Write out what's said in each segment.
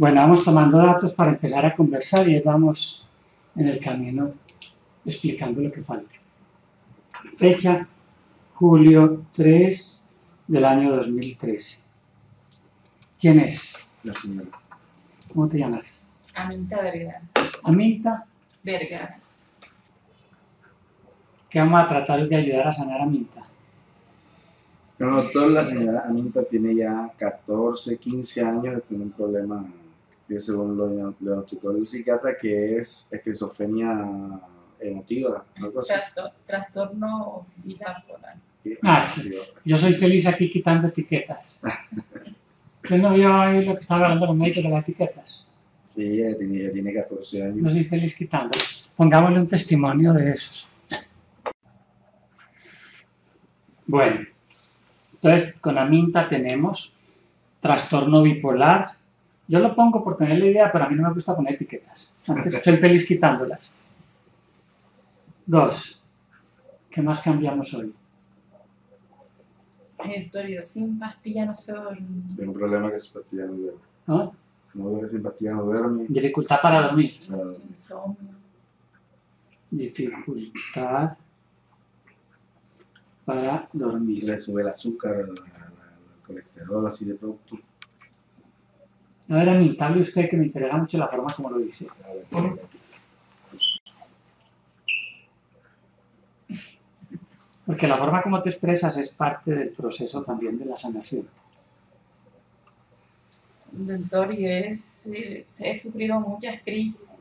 Bueno, vamos tomando datos para empezar a conversar y vamos en el camino explicando lo que falta. Fecha, julio 3 del año 2013. ¿Quién es? La señora. ¿Cómo te llamas? Aminta Vergara. Aminta Vergara. ¿Qué vamos a tratar de ayudar a sanar a Aminta? No, doctor, la señora Aminta tiene ya 14, 15 años, tiene un problema que según lo notificó el psiquiatra, que es esquizofrenia emotiva, algo así. Trastorno bipolar. Ah, sí. Yo soy feliz aquí quitando etiquetas. ¿Usted no vio ahí lo que estaba hablando los médicos de las etiquetas? Sí, ella tiene 14 años. Yo soy feliz quitando. Pongámosle un testimonio de eso. Bueno. Entonces, con Aminta tenemos trastorno bipolar. Yo lo pongo por tener la idea, pero a mí no me gusta poner etiquetas. Antes soy feliz quitándolas. 2. ¿Qué más cambiamos hoy? Doctor, yo sin pastilla no se duerme. Tengo un problema que sin pastilla no duerme. ¿Ah? No, sin pastilla no duerme. Dificultad para dormir. Insomnio. Dificultad para dormir. Le sube el azúcar, el colesterol, así de pronto. A ver, Aminta, hable usted, que me interesa mucho la forma como lo dice. Porque la forma como te expresas es parte del proceso también de la sanación. Doctor, yo he sufrido muchas crisis.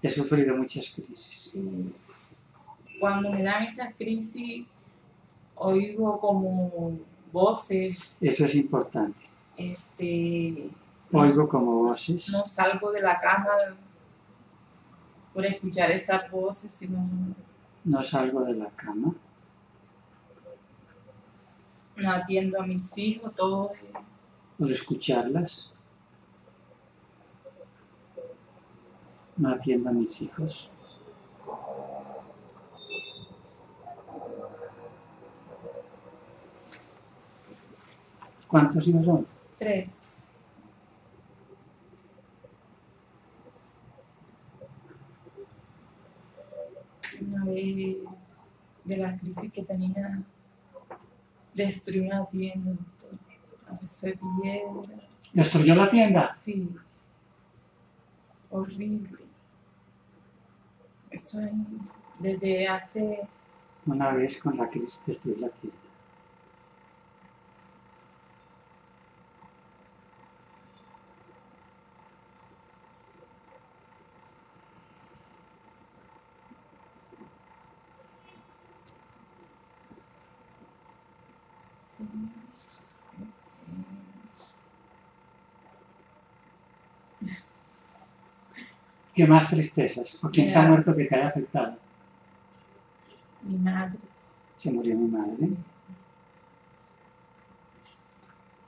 He sufrido muchas crisis. Sí. Cuando me dan esas crisis, oigo como voces. Eso es importante. Oigo como voces. No salgo de la cama por escuchar esas voces, sino... No salgo de la cama. No atiendo a mis hijos, todo. Por escucharlas. No atiendo a mis hijos. ¿Cuántos hijos son? 3. Una vez de la crisis que tenía, destruyó una tienda, doctor. A veces de piedra. ¿Destruyó la tienda? Sí. Horrible. Eso es desde hace... Una vez con la crisis destruyó la tienda. ¿Qué más tristezas? ¿O quién se ha muerto que te haya afectado? Mi madre. Se murió mi madre. Sí.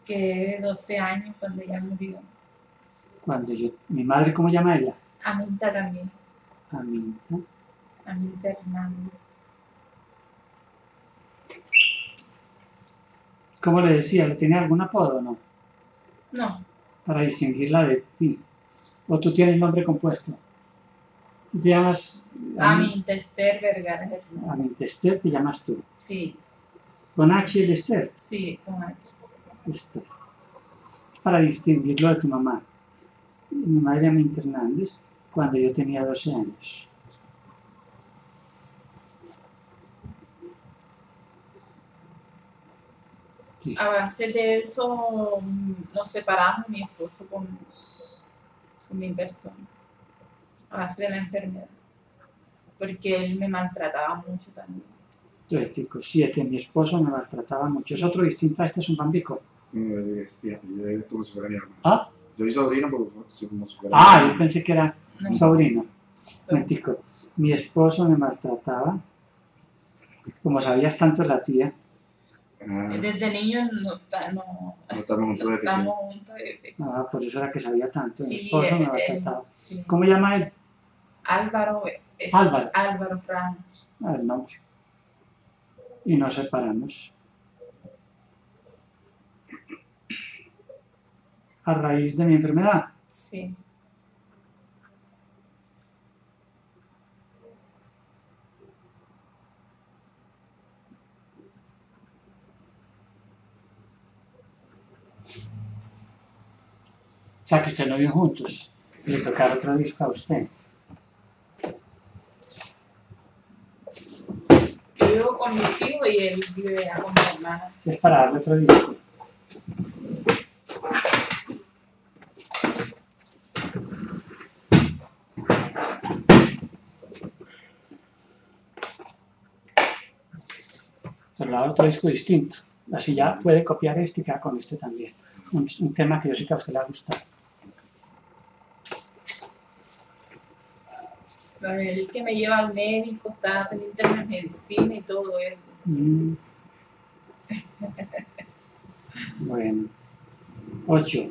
Quedé de 12 años cuando ella murió. Cuando yo... ¿Mi madre cómo llama ella? Aminta también. Aminta. Aminta Hernández. ¿Cómo le decía? ¿Le tenía algún apodo o no? No. Para distinguirla de ti. ¿O tú tienes nombre compuesto? ¿Tú te llamas...? Aminta Esther Vergara Hernández. Aminta Esther, ¿te llamas tú? Sí. ¿Con H el Esther? Sí, con H. Esther. Para distinguirlo de tu mamá. Mi madre Aminta Hernández, cuando yo tenía 12 años. Sí. A base de eso nos separamos mi esposo con mi persona, a base de la enfermedad, porque él me maltrataba mucho también. 3, 5, 7, mi esposo me maltrataba mucho. Sí. ¿Es otro distinto a este, es un bambico? Es como si fuera mi hermano. ¿Ah? Yo soy sobrino, pero como si fuera mi hermano. Yo pensé que era un sobrino. Mentico. Mi esposo me maltrataba, como sabías tanto la tía. Desde niños no estamos juntos desde que... Ah, por eso era que sabía tanto. Sí, mi esposo me maltrataba. Sí. ¿Cómo llama él? Álvaro. Álvaro Ramos. Ah, el nombre. Y nos separamos. ¿A raíz de mi enfermedad? Sí. Sí. O sea, que usted no vio juntos. Y le tocar otro disco a usted. Yo vivo con mi hijo y él vive allá con mi hermana. Es para darle otro disco. Pero le da otro disco distinto. Así ya puede copiar este y quedar con este también. Un tema que yo sé que a usted le ha gustado. Bueno, él que me lleva al médico, está pendiente de la medicina y todo eso. Bueno. 8.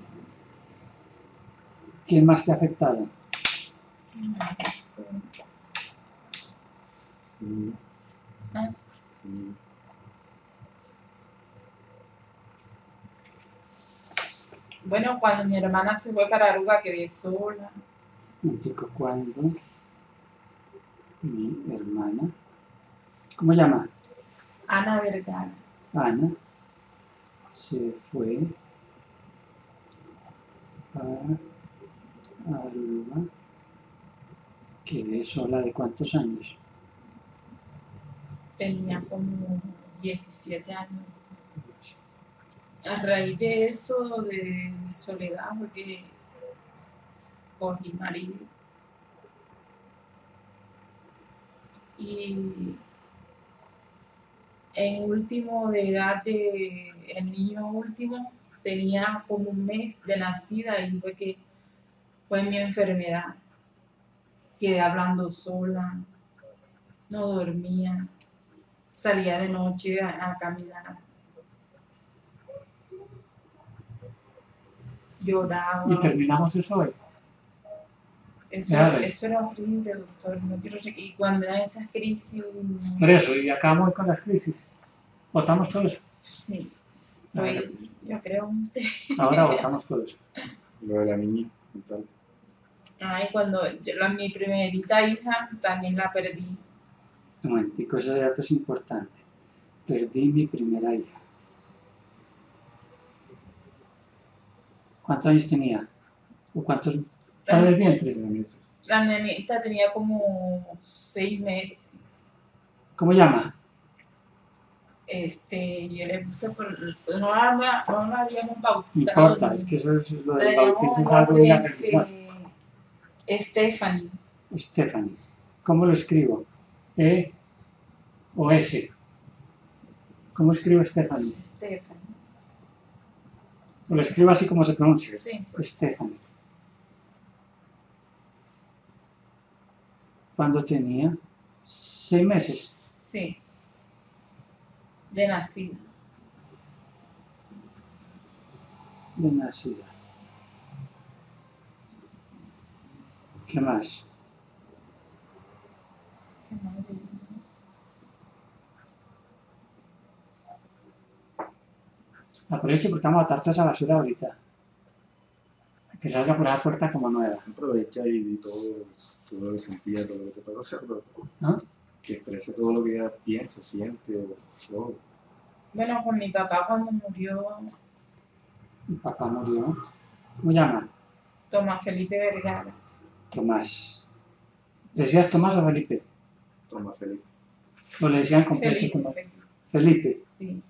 ¿Quién más te ha afectado? ¿Ah? Bueno, cuando mi hermana se fue para Aruba quedé sola. ¿Un tico cuándo? Mi hermana. ¿Cómo llama? Ana Vergara. Ana se fue a Aruba. Quedé sola de cuántos años. Tenía como 17 años. A raíz de eso, de soledad, porque cogí marido. Y en último de edad, el niño último tenía como un mes de nacida y fue que fue mi enfermedad. Quedé hablando sola, no dormía, salía de noche a caminar. Lloraba. Y terminamos eso hoy. Eso era horrible, doctor. No quiero... Y cuando me dan esas crisis... Por eso, y acabamos con las crisis. ¿Votamos todo eso? Sí. Yo creo un té. Ahora votamos todo eso. Lo de la niña. Ay, cuando mi primerita hija también la perdí. Un momentico, ese dato es importante. Perdí mi primera hija. ¿Cuántos años tenía? ¿O cuántos...? ¿Estaba en el vientre? La nenita tenía como 6 meses. ¿Cómo llama? Yo le puse por... No la habíamos bautizado. No importa, es que eso es lo del bautismo. Algo de la religión. Stephanie. Stephanie. ¿Cómo lo escribo? ¿E o S? ¿Cómo escribo Stephanie? Stephanie. ¿Lo escribo así como se pronuncia? Sí. Stephanie. Cuando tenía 6 meses. Sí. De nacida. De nacida. ¿Qué más? Aproveche porque vamos a botar toda esa basura ahorita. Que salga por la puerta como nueva. Aprovecha y todo lo que sentía, todo lo que puedo hacer, ¿ah? Que exprese todo lo que ella piensa, siente, todo. Bueno, con mi papá cuando murió... Mi papá murió. ¿Cómo llama? Tomás Felipe Vergara. Tomás. ¿Le decías Tomás o Felipe? Tomás Felipe. ¿O le decían completo Felipe, Tomás? Felipe. Sí.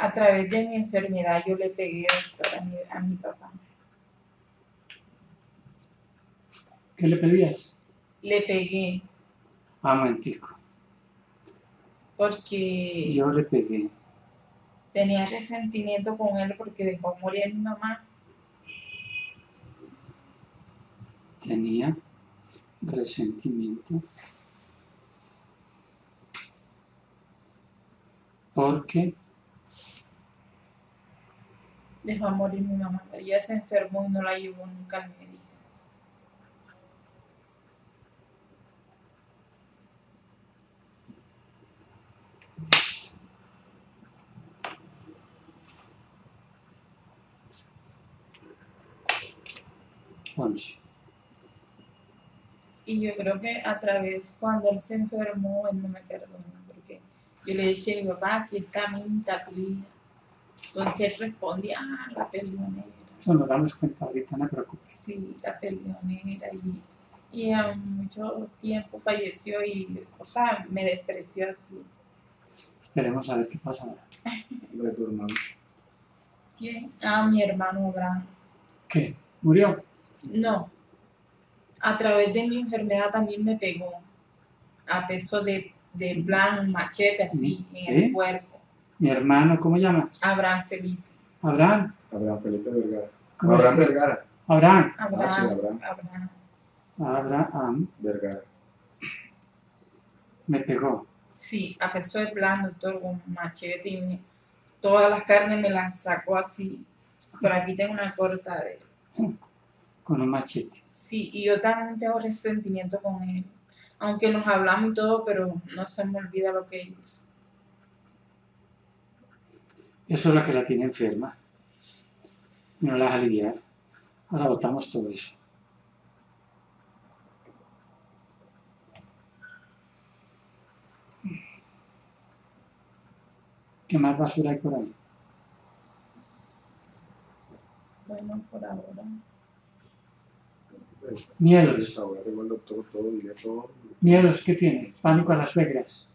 A través de mi enfermedad yo le pegué, doctor, a mi papá. ¿Qué le pedías? Le pegué. Ah, momentico. Porque... Yo le pegué. Tenía resentimiento con él porque dejó morir a mi mamá. Tenía resentimiento. Porque... Dejó a morir mi mamá. Ella se enfermó y no la llevó nunca al médico. punch. Y yo creo que a través, cuando él se enfermó, él no me perdona, porque yo le decía a mi papá, aquí está mi tatuilla. Entonces él respondía, ah, la peleonera. Eso nos damos cuenta ahorita, no te preocupes. Sí, la peleonera. Y a mucho tiempo falleció y, o sea, me despreció así. Esperemos a ver qué pasa ahora. Lo de tu hermano. ¿Quién? Ah, mi hermano Abraham. ¿Qué? ¿Murió? No. A través de mi enfermedad también me pegó. A peso de blanco, un machete así, ¿sí? En el cuerpo. Mi hermano, ¿cómo llamas? Abraham Felipe. ¿Abraham? Abraham Felipe Vergara. Abraham Vergara. Abraham. Abraham. Ah, sí, Abraham. Abraham. Abraham Vergara. Me pegó. Sí, a peso de plano, doctor, con machete y todas las carnes me las sacó así. Por aquí tengo una corta de él. Con un machete. Sí, y yo también tengo resentimiento con él. Aunque nos hablamos y todo, pero no se me olvida lo que hizo. Eso es lo que la tiene enferma. Y no la vas a aliviar. Ahora botamos todo eso. ¿Qué más basura hay por ahí? Bueno, por ahora. Miedos. Miedos, ¿qué tienes? Pánico a las suegras.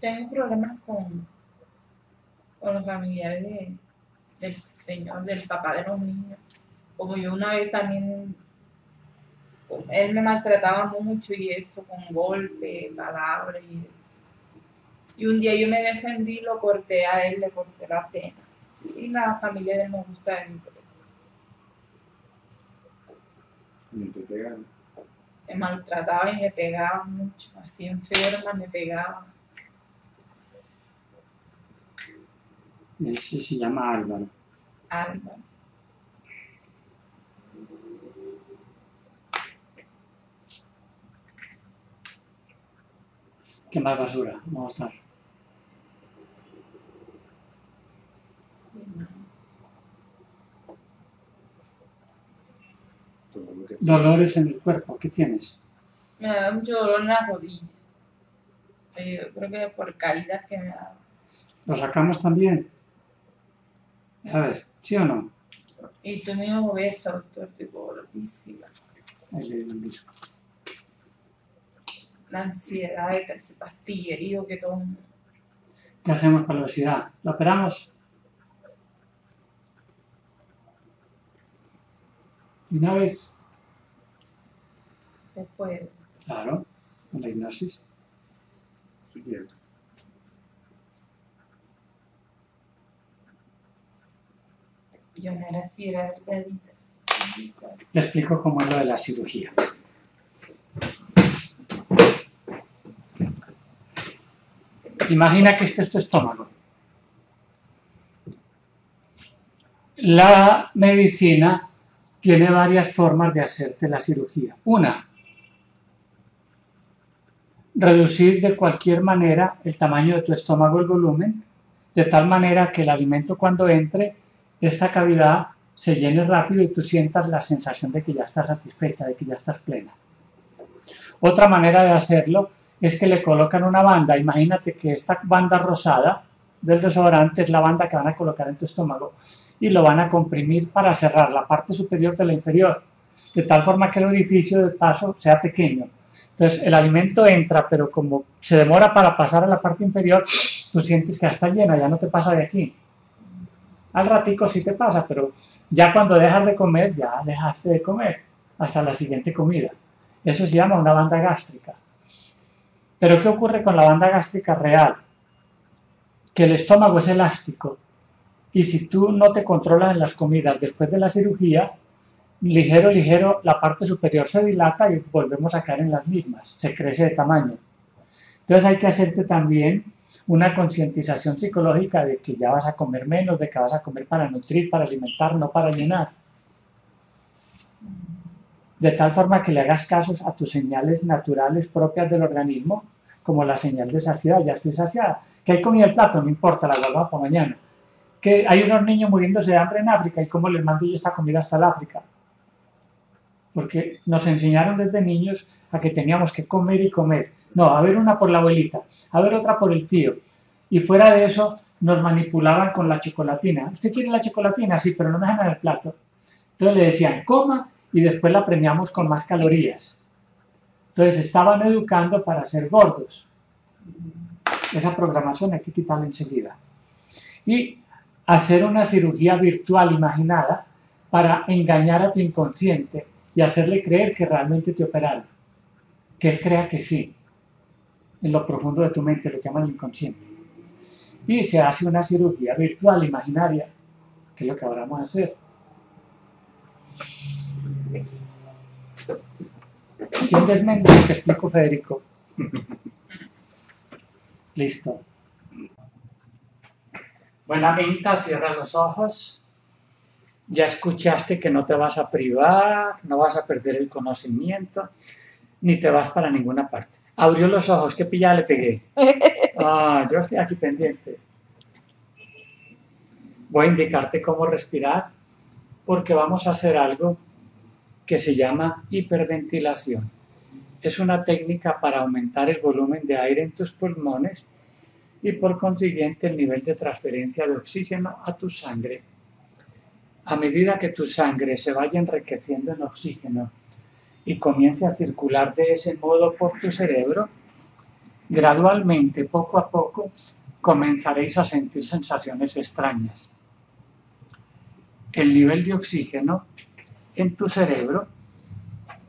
Tengo problemas con los familiares del señor, del papá de los niños. Como yo una vez también, él me maltrataba mucho y eso, con golpes, palabras y eso. Y un día yo me defendí, lo corté a él, le corté las penas. Y la familia de él me gusta de mi empresa. ¿Y te pegaban? Me maltrataba y me pegaba mucho. Así enferma me pegaba. Ese se llama Álvaro. Álvaro. ¿Qué más basura? Vamos a estar. Dolores en el cuerpo, ¿qué tienes? Me da mucho dolor en las rodillas. Yo creo que por caídas que me da. ¿Lo sacamos también? A ver, ¿sí o no? Y tú me obesa, doctor, tipo gordísima. Ahí le doy un disco. La ansiedad, ese pastillerío que tomo. ¿Qué hacemos con la obesidad? ¿La operamos? ¿Y una vez? Se puede. Claro, con la hipnosis. Sí, bien. Yo no era así, era delgadita. Le explico cómo es lo de la cirugía. Imagina que este es tu estómago. La medicina tiene varias formas de hacerte la cirugía. Una, reducir de cualquier manera el tamaño de tu estómago, el volumen, de tal manera que el alimento cuando entre, esta cavidad se llene rápido y tú sientas la sensación de que ya estás satisfecha, de que ya estás plena. Otra manera de hacerlo es que le colocan una banda. Imagínate que esta banda rosada del desodorante es la banda que van a colocar en tu estómago y lo van a comprimir para cerrar la parte superior de la inferior, de tal forma que el orificio de paso sea pequeño. Entonces el alimento entra, pero como se demora para pasar a la parte inferior, tú sientes que ya está llena, ya no te pasa de aquí. Al ratico sí te pasa, pero ya cuando dejas de comer, ya dejaste de comer hasta la siguiente comida. Eso se llama una banda gástrica. Pero ¿qué ocurre con la banda gástrica real? Que el estómago es elástico y si tú no te controlas en las comidas después de la cirugía, ligero, ligero, la parte superior se dilata y volvemos a caer en las mismas, se crece de tamaño. Entonces hay que hacerte también una concientización psicológica de que ya vas a comer menos, de que vas a comer para nutrir, para alimentar, no para llenar. De tal forma que le hagas caso a tus señales naturales propias del organismo, como la señal de saciedad, ya estoy saciada. Que hay comida el plato, no importa, la guardo para mañana. que hay unos niños muriéndose de hambre en África y cómo les mando yo esta comida hasta el África. Porque nos enseñaron desde niños a que teníamos que comer y comer. No, a ver una por la abuelita, a ver otra por el tío. Y fuera de eso nos manipulaban con la chocolatina. ¿Usted quiere la chocolatina? Sí, pero no me dejan en el plato. Entonces le decían, coma, y después la premiamos con más calorías. Entonces estaban educando para ser gordos. Esa programación hay que quitarla enseguida. Y hacer una cirugía virtual imaginada para engañar a tu inconsciente y hacerle creer que realmente te operaron. Que él crea que sí, en lo profundo de tu mente, lo que llaman el inconsciente. Y se hace una cirugía virtual imaginaria, que es lo que ahora vamos a hacer. ¿Quién desmende lo que explico, Federico? Listo. Buenamente, cierra los ojos. Ya escuchaste que no te vas a privar, no vas a perder el conocimiento, ni te vas para ninguna parte. Abrió los ojos, ¿qué pilla le pegué? Ah, yo estoy aquí pendiente. Voy a indicarte cómo respirar, porque vamos a hacer algo que se llama hiperventilación. Es una técnica para aumentar el volumen de aire en tus pulmones y por consiguiente el nivel de transferencia de oxígeno a tu sangre. A medida que tu sangre se vaya enriqueciendo en oxígeno y comience a circular de ese modo por tu cerebro, gradualmente, poco a poco, comenzaréis a sentir sensaciones extrañas. El nivel de oxígeno en tu cerebro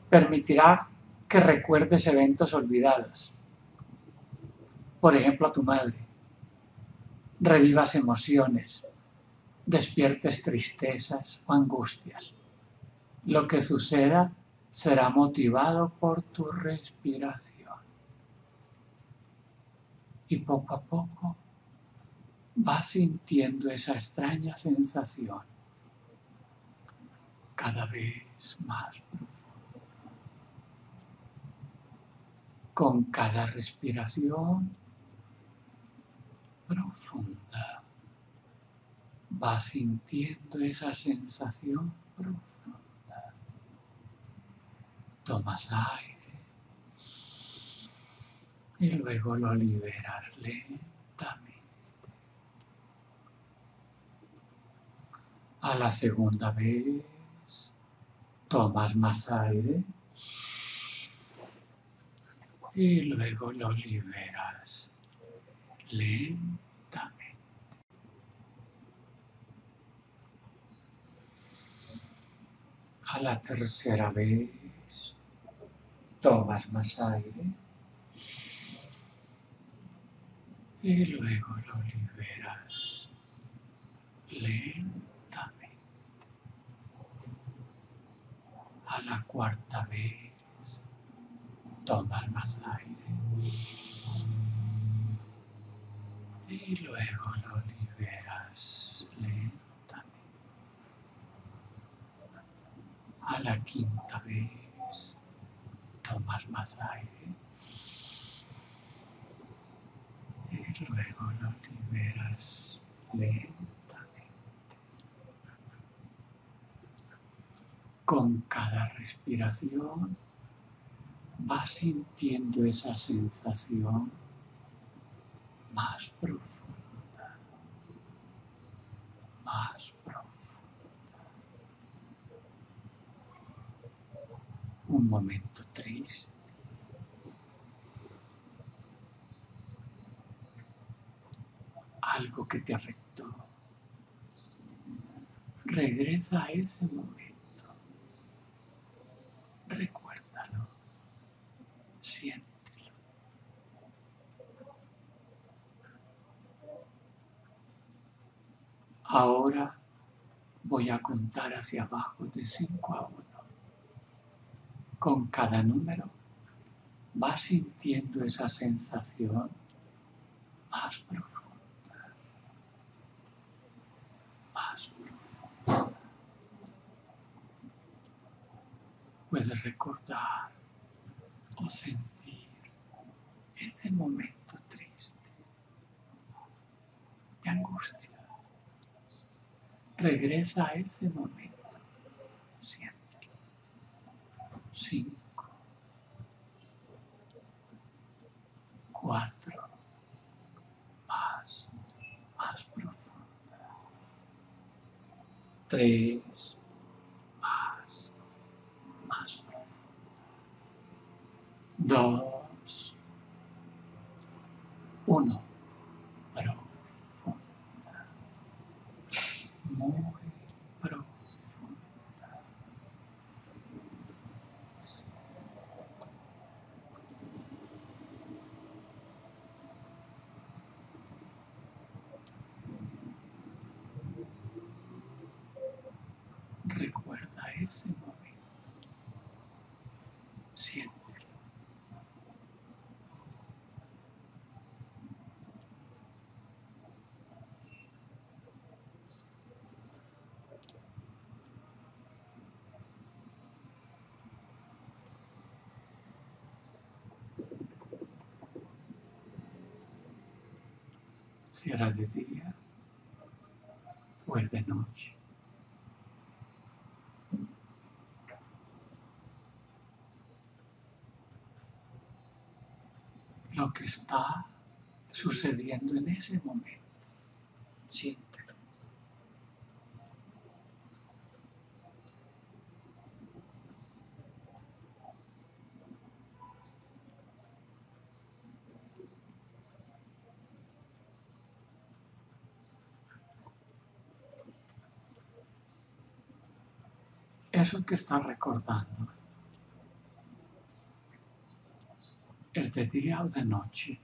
permitirá que recuerdes eventos olvidados. Por ejemplo, a tu madre. Revivas emociones. Despiertes tristezas o angustias. Lo que suceda será motivado por tu respiración. Y poco a poco vas sintiendo esa extraña sensación, cada vez más profundo. Con cada respiración profunda vas sintiendo esa sensación profunda. Tomas aire y luego lo liberas lentamente. A la segunda vez tomas más aire y luego lo liberas lentamente. A la tercera vez tomas más aire y luego lo liberas lentamente. A la cuarta vez tomas más aire y luego lo liberas lentamente. A la quinta vez tomas más aire y luego lo liberas lentamente. Con cada respiración vas sintiendo esa sensación más profunda, más profunda. Un momento triste, algo que te afectó. Regresa a ese momento, recuérdalo, siéntelo. Ahora voy a contar hacia abajo de 5 a 1. Con cada número vas sintiendo esa sensación más profunda, más profunda. Puedes recordar o sentir ese momento triste, de angustia, regresa a ese momento, siéntelo. 5, 4, más profunda, 3, más profunda, 2, 1, profunda, muy profunda. Recuerda ese momento, siéntelo. Si era de día o es de noche. Lo que está sucediendo en ese momento, siéntelo. Eso que está recordando, ¿es de día o de noche?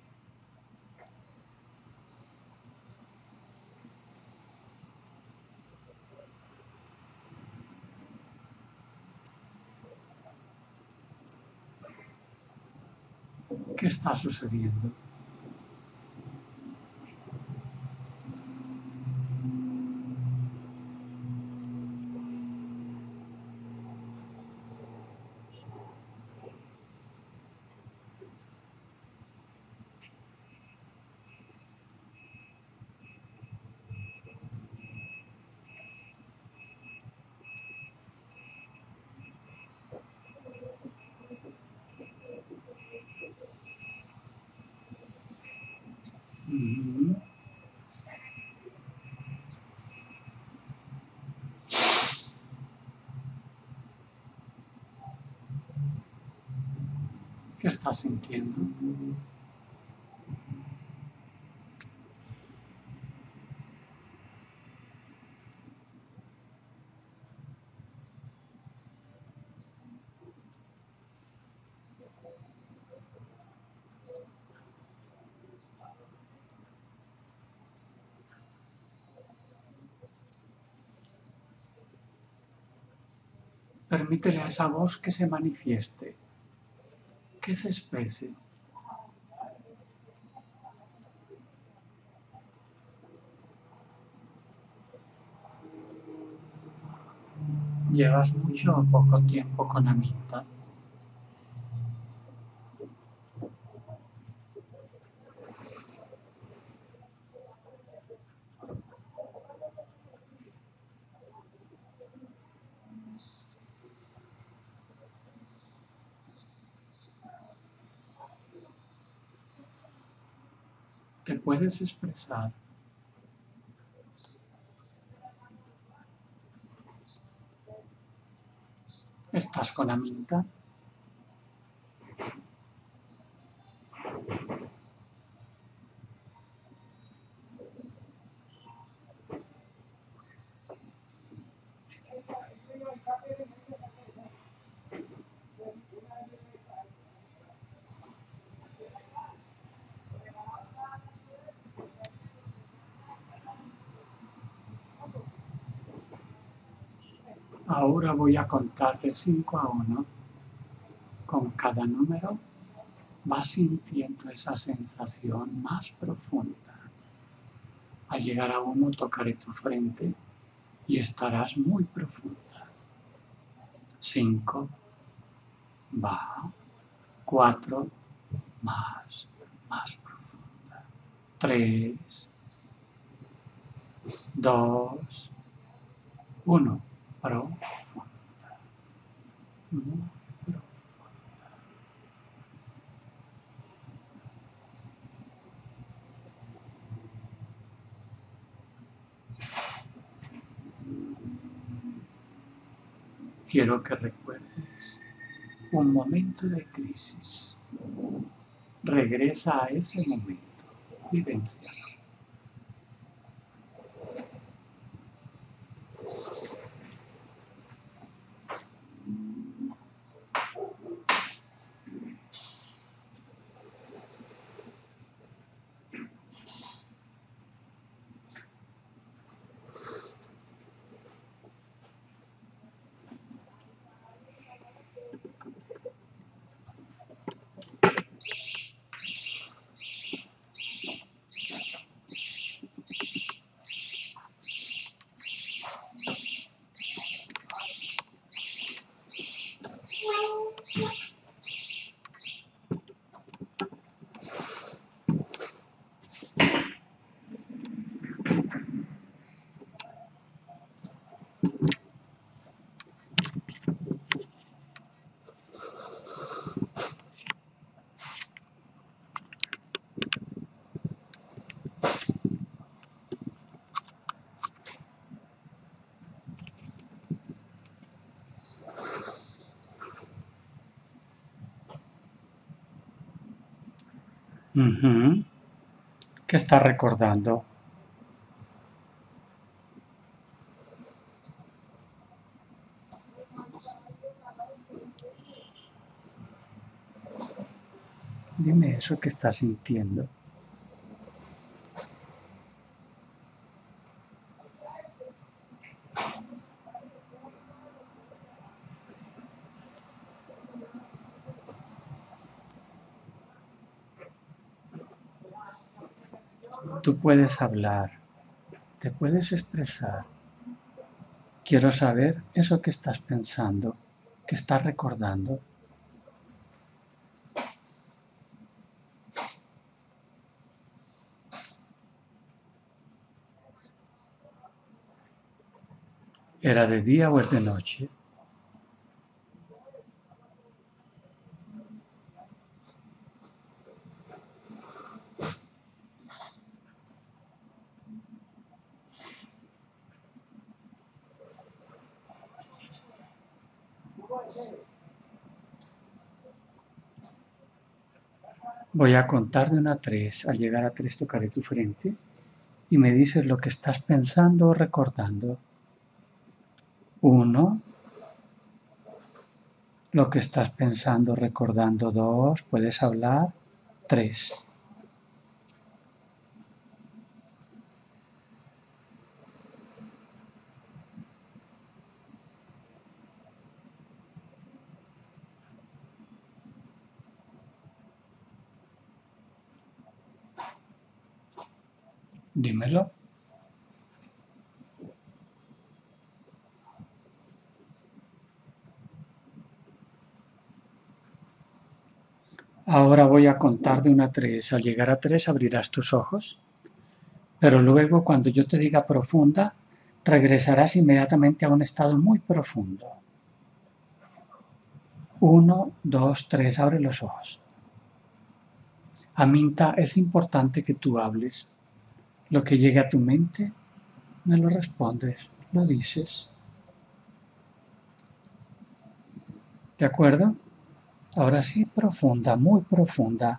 ¿Qué está sucediendo? ¿Qué estás sintiendo? Permítele a esa voz que se manifieste, que se exprese. ¿Llevas mucho o poco tiempo con Aminta? Te puedes expresar. ¿Estás con Aminta? Ahora voy a contar de 5 a 1. Con cada número vas sintiendo esa sensación más profunda. Al llegar a 1 tocaré tu frente y estarás muy profunda. 5, baja. 4, más profunda. 3, 2, Uno, profunda, muy profunda. Quiero que recuerdes un momento de crisis. Regresa a ese momento, vivencialo. ¿Qué estás recordando? Dime eso que estás sintiendo. Tú puedes hablar, te puedes expresar. Quiero saber eso que estás pensando, que estás recordando. ¿Era de día o es de noche? Voy a contar de 1 a 3. Al llegar a 3 tocaré tu frente y me dices lo que estás pensando o recordando. 1. Lo que estás pensando o recordando. 2. Puedes hablar. 3. Dímelo. Ahora voy a contar de 1 a 3. Al llegar a 3 abrirás tus ojos, pero luego cuando yo te diga profunda, regresarás inmediatamente a un estado muy profundo. 1, 2, 3, abre los ojos. Aminta, es importante que tú hables. Lo que llegue a tu mente, me lo respondes, lo dices. ¿De acuerdo? Ahora sí, profunda, muy profunda.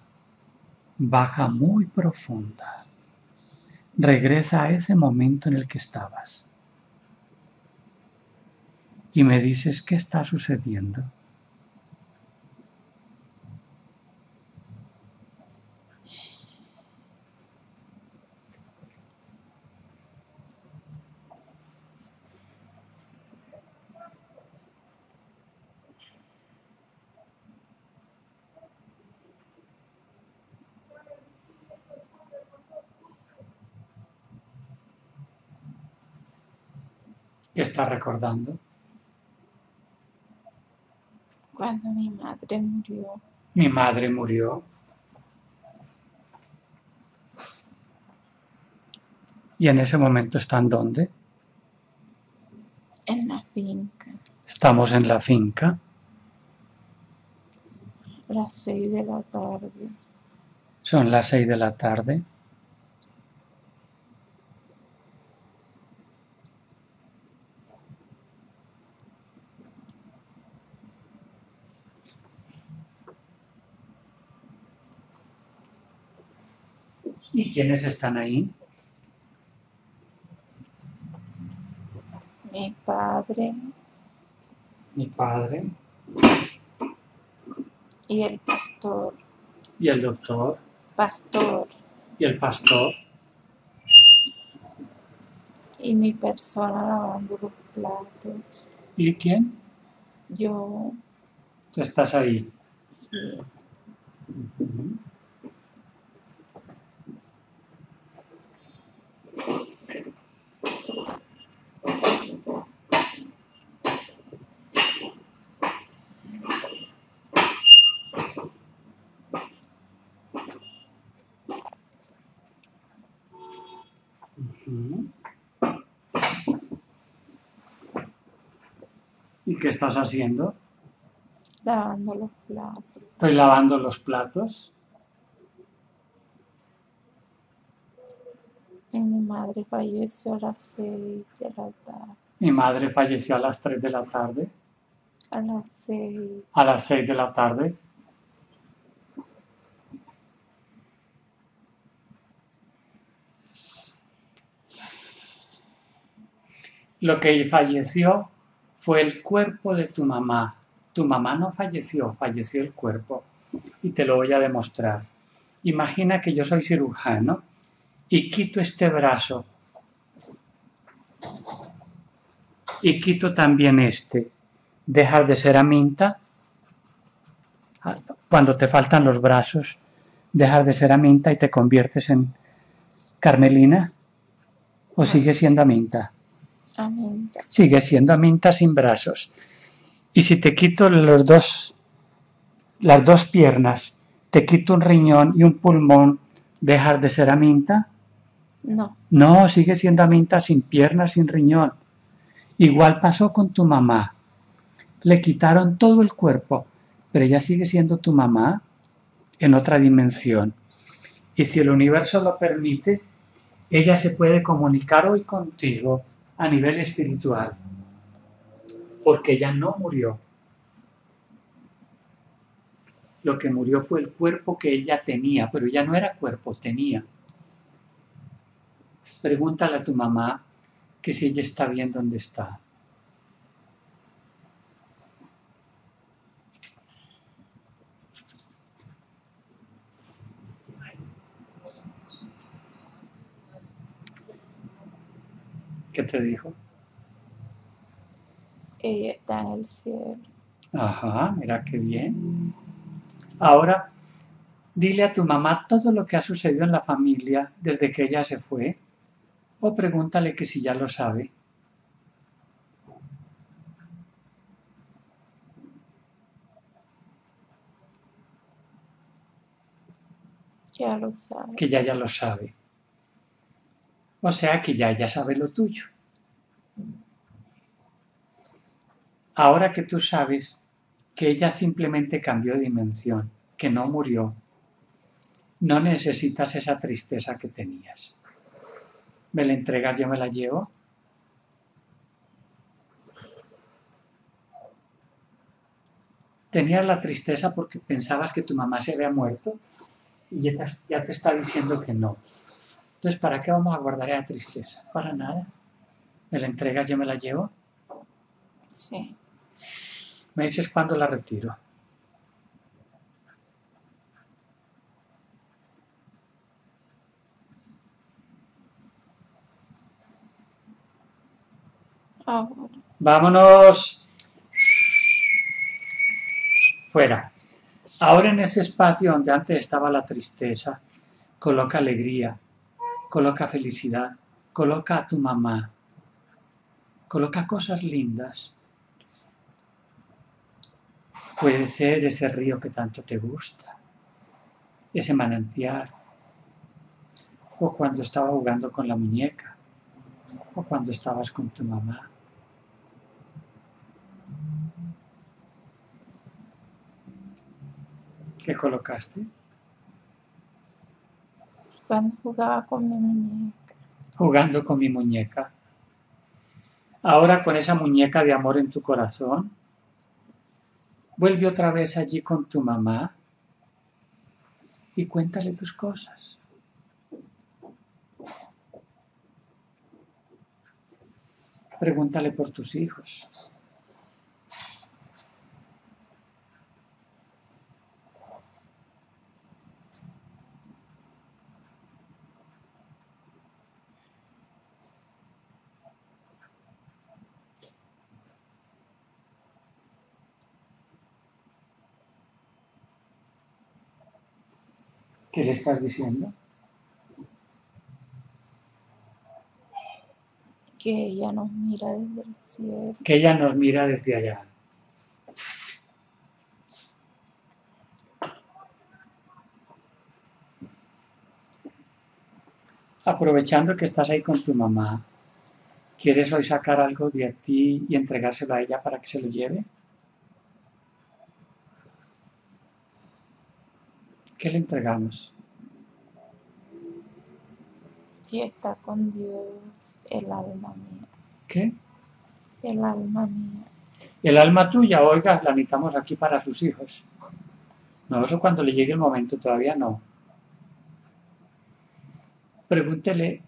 Baja muy profunda. Regresa a ese momento en el que estabas. Y me dices qué está sucediendo. ¿Qué estás recordando? Cuando mi madre murió. Mi madre murió. ¿Y en ese momento están dónde? En la finca. Estamos en la finca. Las 6 de la tarde. Son las 6 de la tarde. ¿Y quiénes están ahí? Mi padre. Mi padre. Y el pastor. Y el doctor. Pastor. Y el pastor. Y mi persona lavando los platos. ¿Y quién? Yo. ¿Tú estás ahí? Sí. Uh-huh. ¿Y qué estás haciendo? Lavando los platos. Estoy lavando los platos. Y mi madre falleció a las 6 de la tarde. Mi madre falleció a las 3 de la tarde. A las 6. A las 6 de la tarde. Lo que falleció fue el cuerpo de tu mamá. Tu mamá no falleció, falleció el cuerpo. Y te lo voy a demostrar. Imagina que yo soy cirujano y quito este brazo. Y quito también este. Dejas de ser aminta. Cuando te faltan los brazos, dejas de ser aminta y te conviertes en Carmelina. ¿O sigues siendo aminta? Aminta. Sigue siendo aminta sin brazos. Y si te quito las dos piernas, te quito un riñón y un pulmón, ¿dejas de ser aminta? No. No, sigue siendo aminta sin piernas, sin riñón. Igual pasó con tu mamá. Le quitaron todo el cuerpo, pero ella sigue siendo tu mamá en otra dimensión. Y si el universo lo permite, ella se puede comunicar hoy contigo a nivel espiritual, porque ella no murió. Lo que murió fue el cuerpo que ella tenía, pero ella no era cuerpo, tenía. Pregúntale a tu mamá que si ella está bien donde está. ¿Qué te dijo? Ella está en el cielo. Ajá, mira qué bien. Ahora, dile a tu mamá todo lo que ha sucedido en la familia desde que ella se fue, o pregúntale que si ya lo sabe. Ya lo sabe. Que ya lo sabe. O sea que ya sabe lo tuyo. Ahora que tú sabes que ella simplemente cambió de dimensión, que no murió, no necesitas esa tristeza que tenías. ¿Me la entregas, yo me la llevo? Tenías la tristeza porque pensabas que tu mamá se había muerto y ya te está diciendo que no. Entonces, ¿para qué vamos a guardar esa tristeza? Para nada. ¿Me la entregas, yo me la llevo? Sí. ¿Me dices cuándo la retiro? Oh. ¡Vámonos! Fuera. Ahora en ese espacio donde antes estaba la tristeza, coloca alegría. Coloca felicidad, coloca a tu mamá, coloca cosas lindas. Puede ser ese río que tanto te gusta, ese manantial, o cuando estaba jugando con la muñeca, o cuando estabas con tu mamá. que colocaste? Jugaba con mi muñeca. Jugando con mi muñeca. Ahora con esa muñeca de amor en tu corazón, vuelve otra vez allí con tu mamá y cuéntale tus cosas. Pregúntale por tus hijos. ¿Qué le estás diciendo? Que ella nos mira desde el cielo. Que ella nos mira desde allá. Aprovechando que estás ahí con tu mamá, ¿quieres hoy sacar algo de ti y entregárselo a ella para que se lo lleve? ¿Qué le entregamos? Si está con Dios, el alma mía. ¿Qué? El alma mía. El alma tuya, oiga, la necesitamos aquí para sus hijos. No, eso cuando le llegue el momento, todavía no. Pregúntele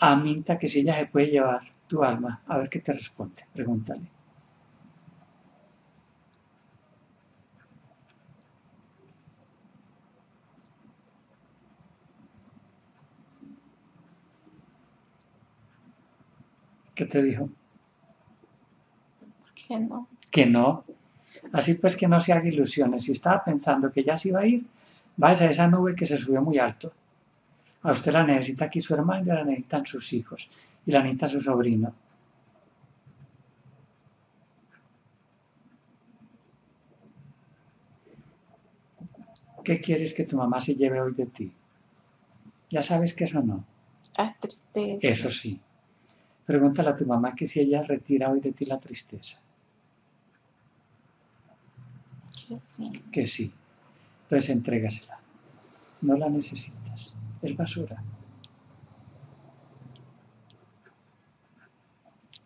a Aminta que si ella se puede llevar tu alma, a ver qué te responde, pregúntale. ¿Qué te dijo? Que no. Que no. Así pues que no se haga ilusiones. Si estaba pensando que ya se iba a ir, vaya a esa nube que se subió muy alto. A usted la necesita aquí su hermana, y la necesitan sus hijos, y la necesita su sobrino. ¿Qué quieres que tu mamá se lleve hoy de ti? Ya sabes que eso no. Ah, tristeza. Eso sí. Pregúntale a tu mamá que si ella retira hoy de ti la tristeza. Que sí. Que sí. Entonces entrégasela. No la necesitas. Es basura.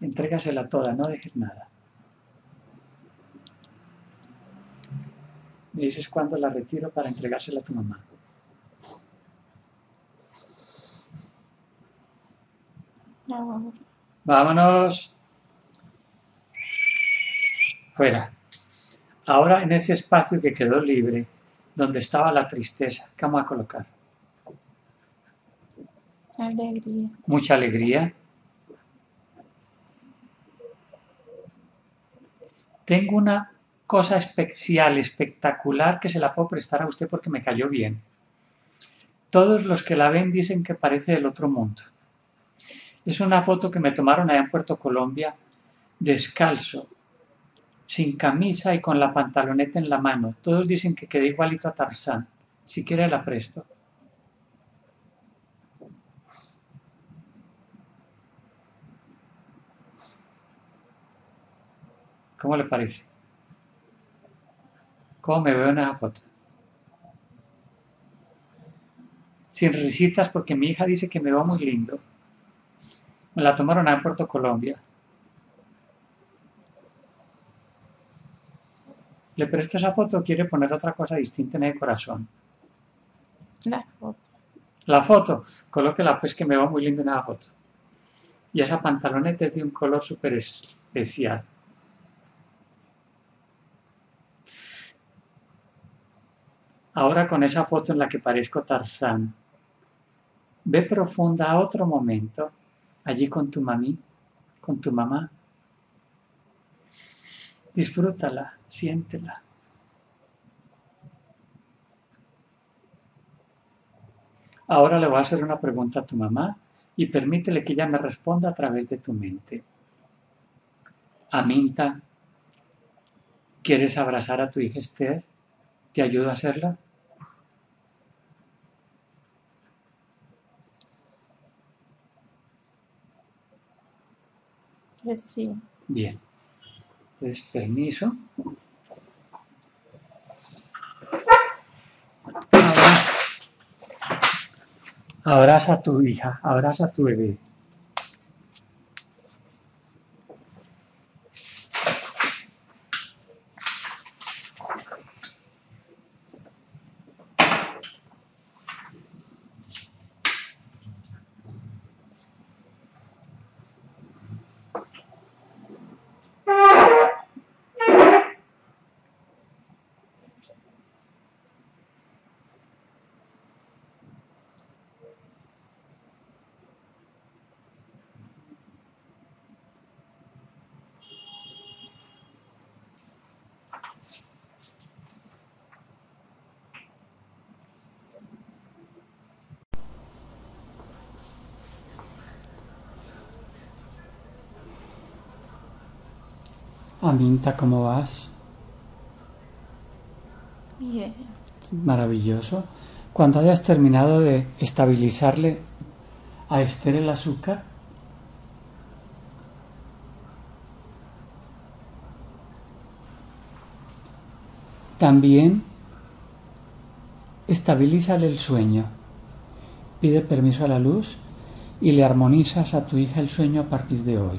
Entrégasela toda, no dejes nada. Me dices cuándo la retiro para entregársela a tu mamá. No. Vámonos fuera. Ahora en ese espacio que quedó libre, donde estaba la tristeza, ¿qué vamos a colocar? Alegría. Mucha alegría. Tengo una cosa especial, espectacular, que se la puedo prestar a usted porque me cayó bien. Todos los que la ven dicen que parece del otro mundo. Es una foto que me tomaron allá en Puerto Colombia, descalzo, sin camisa y con la pantaloneta en la mano. Todos dicen que quedé igualito a Tarzán. Si quiere la presto. ¿Cómo le parece? ¿Cómo me veo en esa foto? Sin risitas porque mi hija dice que me veo muy lindo. Me la tomaron a Puerto Colombia. ¿Le presto esa foto o quiere poner otra cosa distinta en el corazón? La foto. La foto. Colóquela pues que me va muy linda en la foto. Y esa pantaloneta es de un color súper especial. Ahora con esa foto en la que parezco Tarzán. Ve profunda a otro momento. Allí con tu mami, con tu mamá. Disfrútala, siéntela. Ahora le voy a hacer una pregunta a tu mamá y permítele que ella me responda a través de tu mente. Aminta, ¿quieres abrazar a tu hija Esther? ¿Te ayudo a hacerlo? Sí. Bien. Entonces, permiso. Abraza a tu hija, abraza a tu bebé. Aminta, ¿cómo vas? Bien. Maravilloso. Cuando hayas terminado de estabilizarle a Esther el azúcar, también estabilízale el sueño. Pide permiso a la luz y le armonizas a tu hija el sueño a partir de hoy.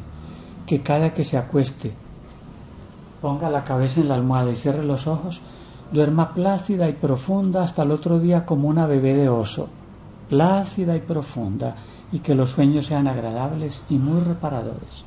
Que cada que se acueste, ponga la cabeza en la almohada y cierre los ojos, duerma plácida y profunda hasta el otro día como una bebé de oso, plácida y profunda, y que los sueños sean agradables y muy reparadores.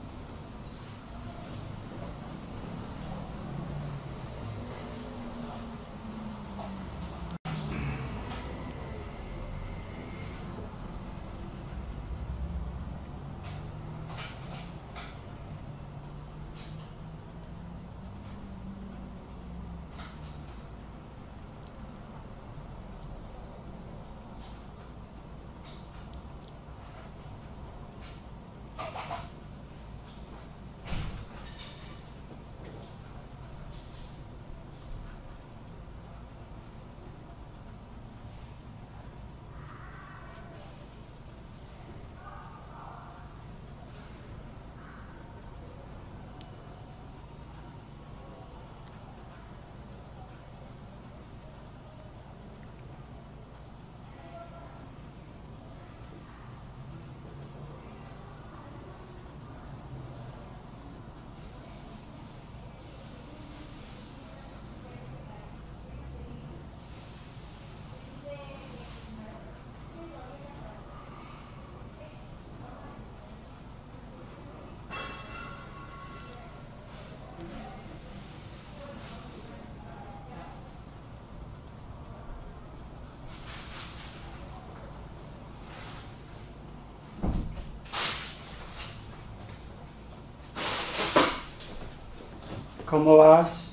¿Cómo vas?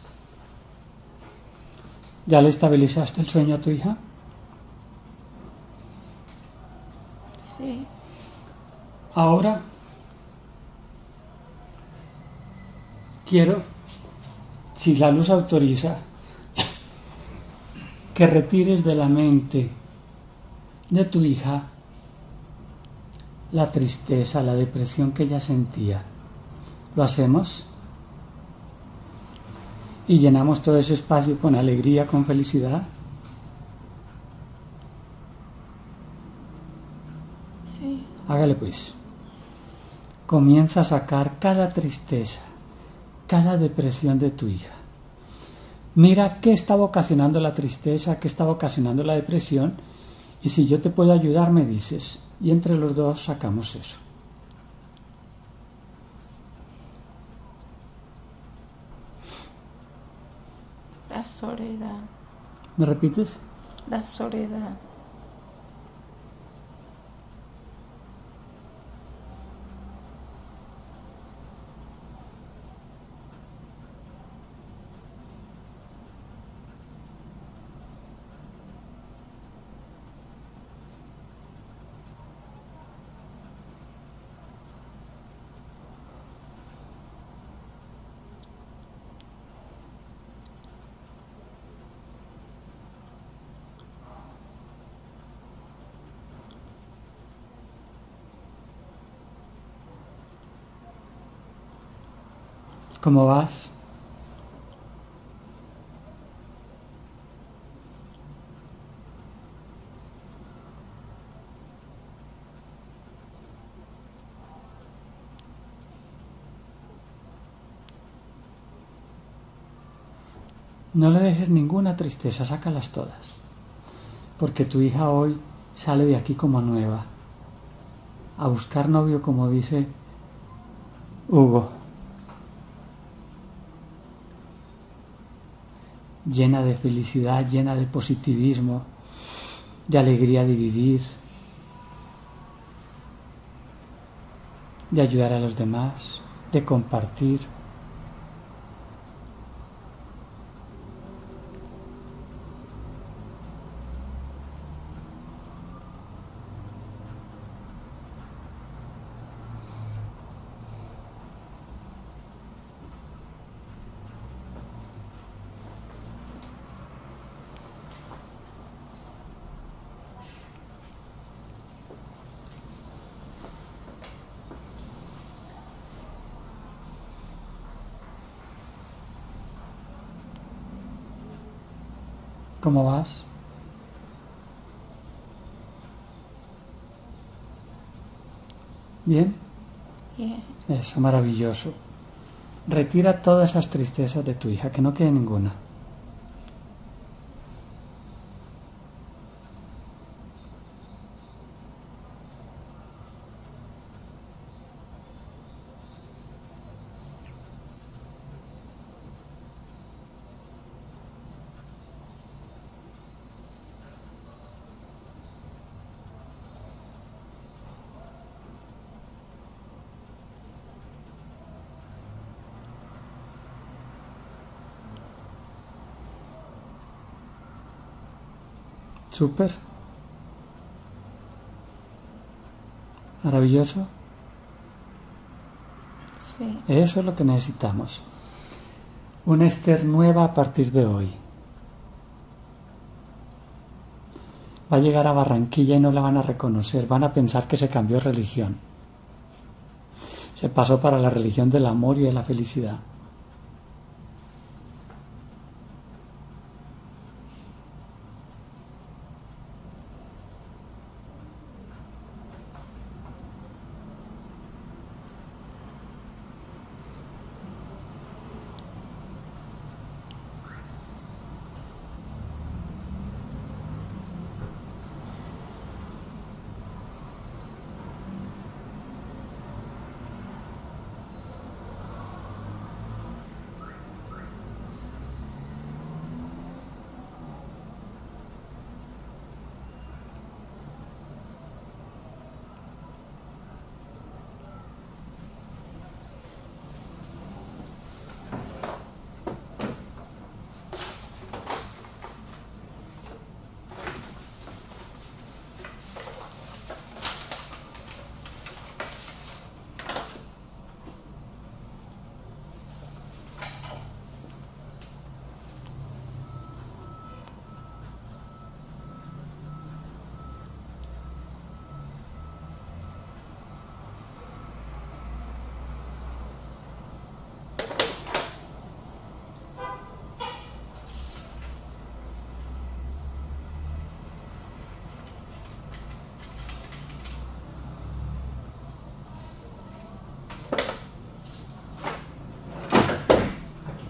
¿Ya le estabilizaste el sueño a tu hija? Sí. Ahora quiero, si la luz autoriza, que retires de la mente de tu hija la tristeza, la depresión que ella sentía. ¿Lo hacemos? Y llenamos todo ese espacio con alegría, con felicidad. Sí. Hágale pues. Comienza a sacar cada tristeza, cada depresión de tu hija. Mira qué estaba ocasionando la tristeza, qué estaba ocasionando la depresión. Y si yo te puedo ayudar, me dices. Y entre los dos sacamos eso. La soledad. ¿Me repites? La soledad. ¿Cómo vas? No le dejes ninguna tristeza, sácalas todas, porque tu hija hoy sale de aquí como nueva, a buscar novio, como dice Hugo, llena de felicidad, llena de positivismo, de alegría de vivir, de ayudar a los demás, de compartir. ¿Cómo vas? ¿Bien? Bien. Eso, maravilloso. Retira todas esas tristezas de tu hija, que no quede ninguna. Súper. Maravilloso. Sí. Eso es lo que necesitamos. Una Esther nueva a partir de hoy. Va a llegar a Barranquilla y no la van a reconocer. Van a pensar que se cambió de religión. Se pasó para la religión del amor y de la felicidad.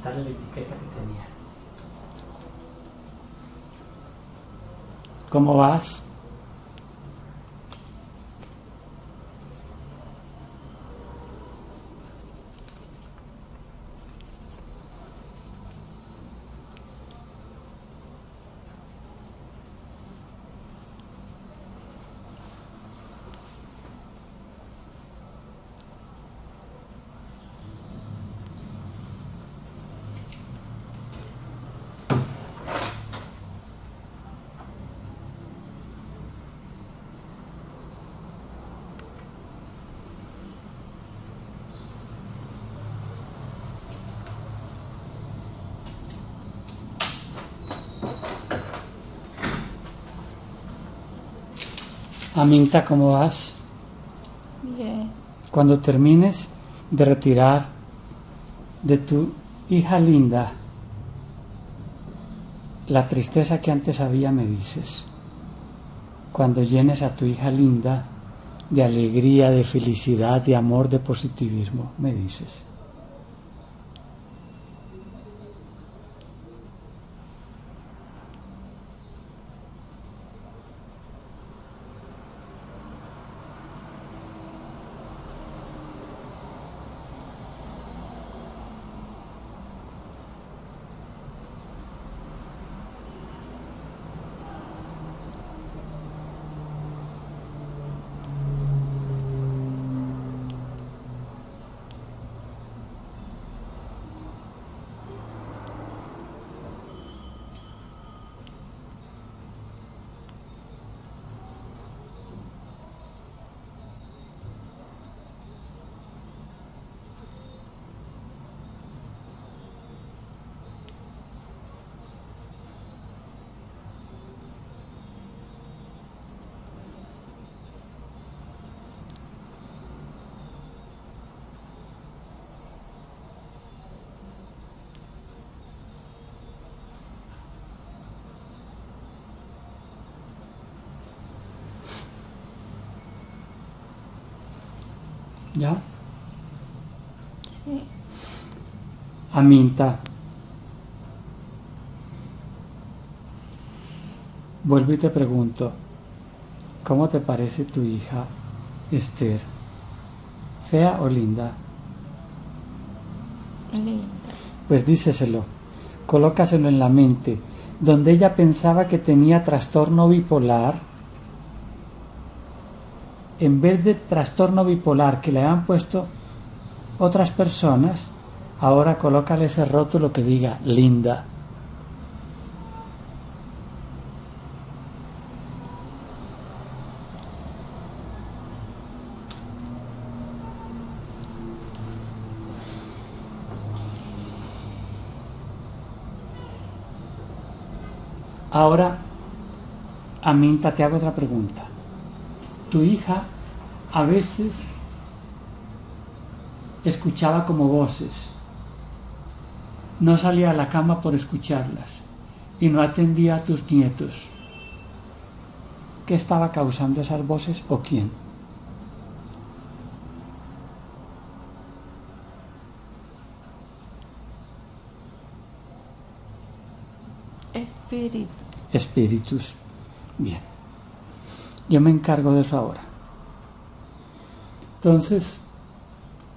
La etiqueta que tenía. ¿Cómo vas? Aminta, ¿cómo vas? Bien. Cuando termines de retirar de tu hija linda la tristeza que antes había, me dices. Cuando llenes a tu hija linda de alegría, de felicidad, de amor, de positivismo, me dices. ¿Ya? Sí. Aminta. Vuelvo y te pregunto, ¿cómo te parece tu hija Esther? ¿Fea o linda? Linda. Pues díceselo, colócaselo en la mente, donde ella pensaba que tenía trastorno bipolar, en vez de trastorno bipolar que le han puesto otras personas, ahora colócale ese rótulo que diga linda. Ahora, Aminta, te hago otra pregunta. Tu hija a veces escuchaba como voces, no salía a la cama por escucharlas y no atendía a tus nietos. ¿Qué estaba causando esas voces o quién? Espíritus. Espíritus. Bien. Yo me encargo de eso ahora. Entonces,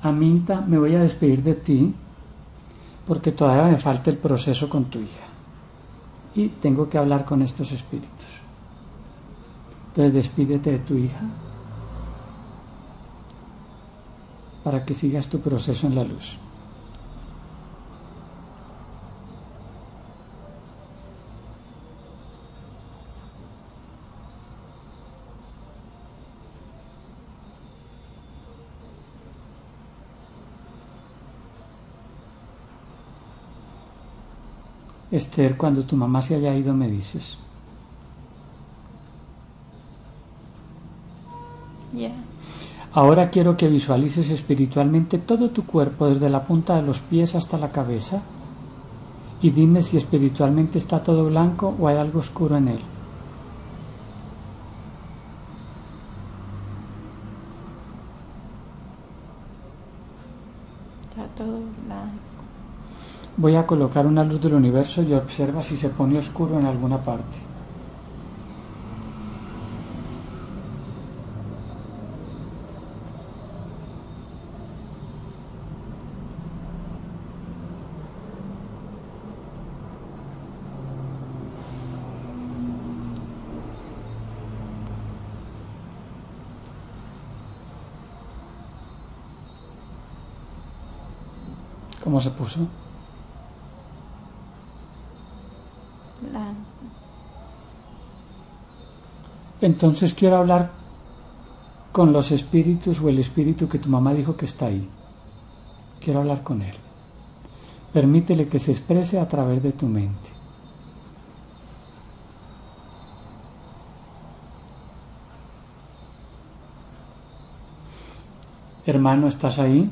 Aminta, me voy a despedir de ti porque todavía me falta el proceso con tu hija. Y tengo que hablar con estos espíritus. Entonces, despídete de tu hija para que sigas tu proceso en la luz. Esther, cuando tu mamá se haya ido, me dices. Yeah. Ahora quiero que visualices espiritualmente todo tu cuerpo, desde la punta de los pies hasta la cabeza, y dime si espiritualmente está todo blanco o hay algo oscuro en él. Está todo blanco. Voy a colocar una luz del universo y observa si se pone oscuro en alguna parte. ¿Cómo se puso? Entonces quiero hablar con los espíritus o el espíritu que tu mamá dijo que está ahí. Quiero hablar con él. Permítele que se exprese a través de tu mente. Hermano, ¿estás ahí?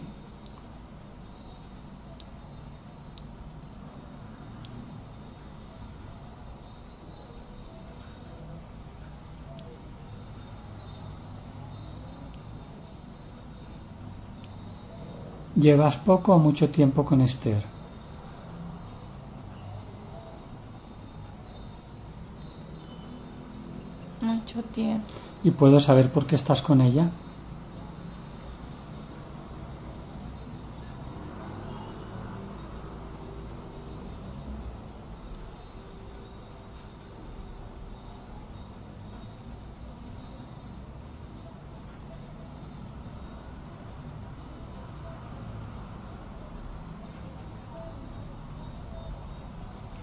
¿Llevas poco o mucho tiempo con Esther? Mucho tiempo. ¿Y puedo saber por qué estás con ella?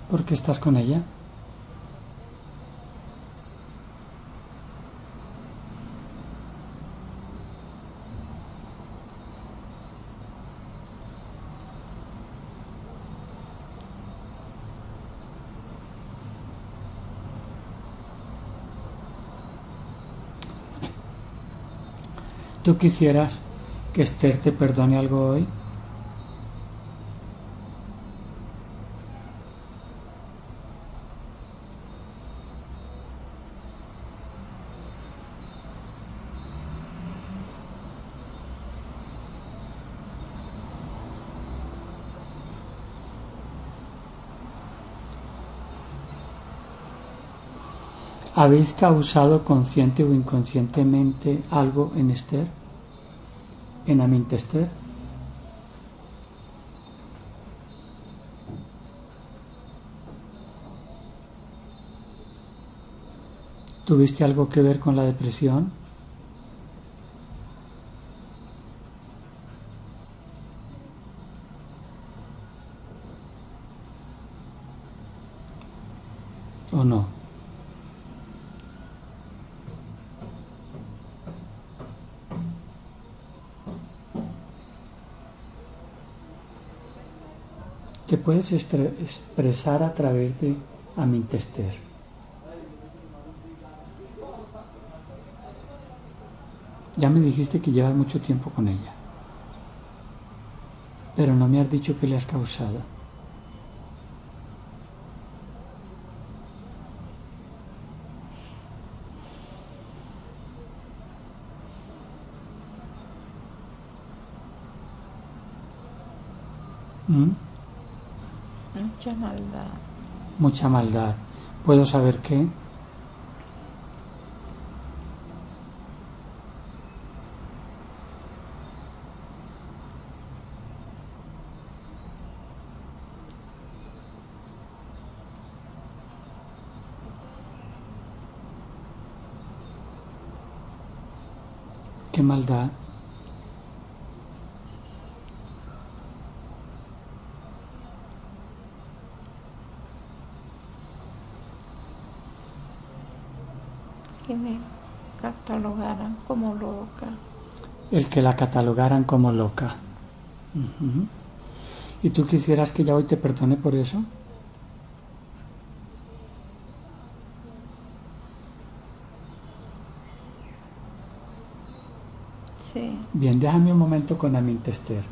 ¿Por qué estás con ella? ¿Tú quisieras que Esther te perdone algo hoy? ¿Habéis causado consciente o inconscientemente algo en Esther? ¿En Aminte Esther? ¿Tuviste algo que ver con la depresión? ¿O no? Te puedes expresar a través de Aminte Esther. Ya me dijiste que llevas mucho tiempo con ella, pero no me has dicho qué le has causado. Mucha maldad. Mucha maldad. ¿Puedo saber qué? ¿Qué maldad? Que me catalogaran como loca. El que la catalogaran como loca. ¿Y tú quisieras que ya hoy te perdone por eso? Bien, déjame un momento con Aminte Esther.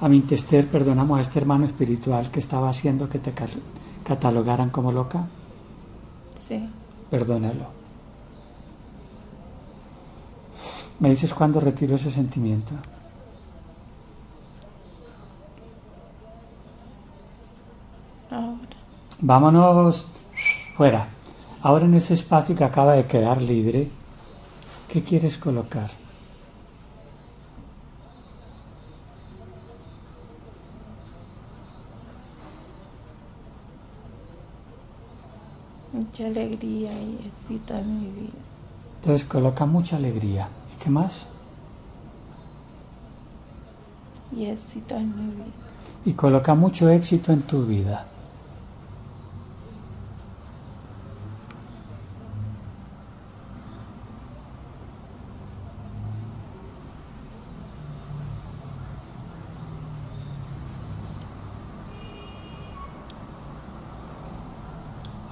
Aminte Esther, perdonamos a este hermano espiritual que estaba haciendo que te catalogaran como loca. Sí. Perdónalo. ¿Me dices cuándo retiro ese sentimiento? Ahora. Vámonos fuera. Ahora en ese espacio que acaba de quedar libre, ¿qué quieres colocar? Mucha alegría y excita mi vida. Entonces coloca mucha alegría. ¿Y qué más? Y éxito en mi vida. Y coloca mucho éxito en tu vida.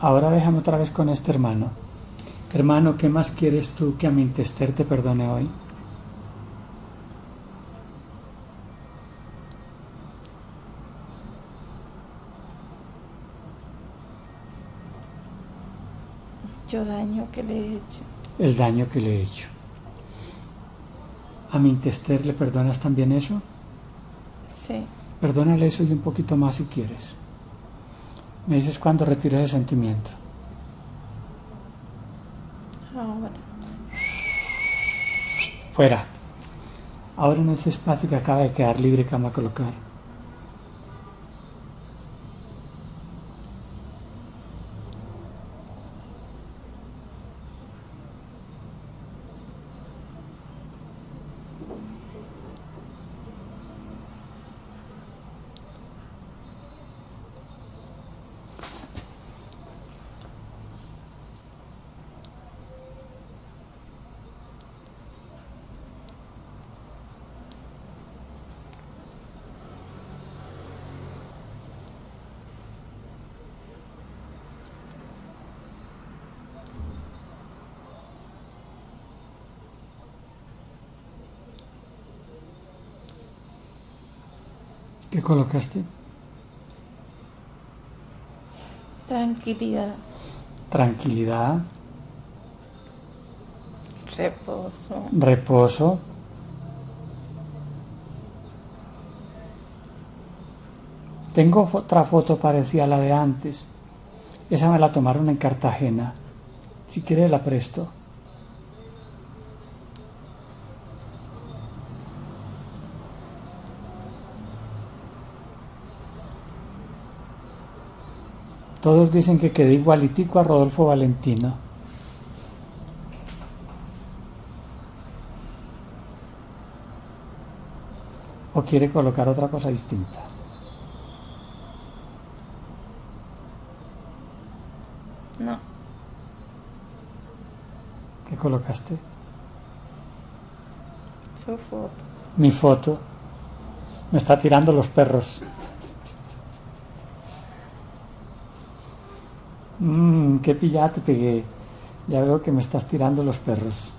Ahora déjame otra vez con este hermano. Hermano, ¿qué más quieres tú que Aminte Esther te perdone hoy? Yo daño que le he hecho. El daño que le he hecho. ¿Aminte Esther le perdonas también eso? Sí. Perdónale eso y un poquito más si quieres. Me dices cuándo retiras el sentimiento. Ahora. Fuera. Ahora en ese espacio que acaba de quedar libre, que vamos a colocar. ¿Qué colocaste? Tranquilidad. Tranquilidad. Reposo. Reposo. Tengo otra foto parecida a la de antes. Esa me la tomaron en Cartagena. si quiere la presto. Todos dicen que quedé igualitico a Rodolfo Valentino. O quiere colocar otra cosa distinta. No. ¿Qué colocaste? Su foto. Mi foto. Me está tirando los perros. Qué pillada te pegué. Ya veo que me estás tirando los perros.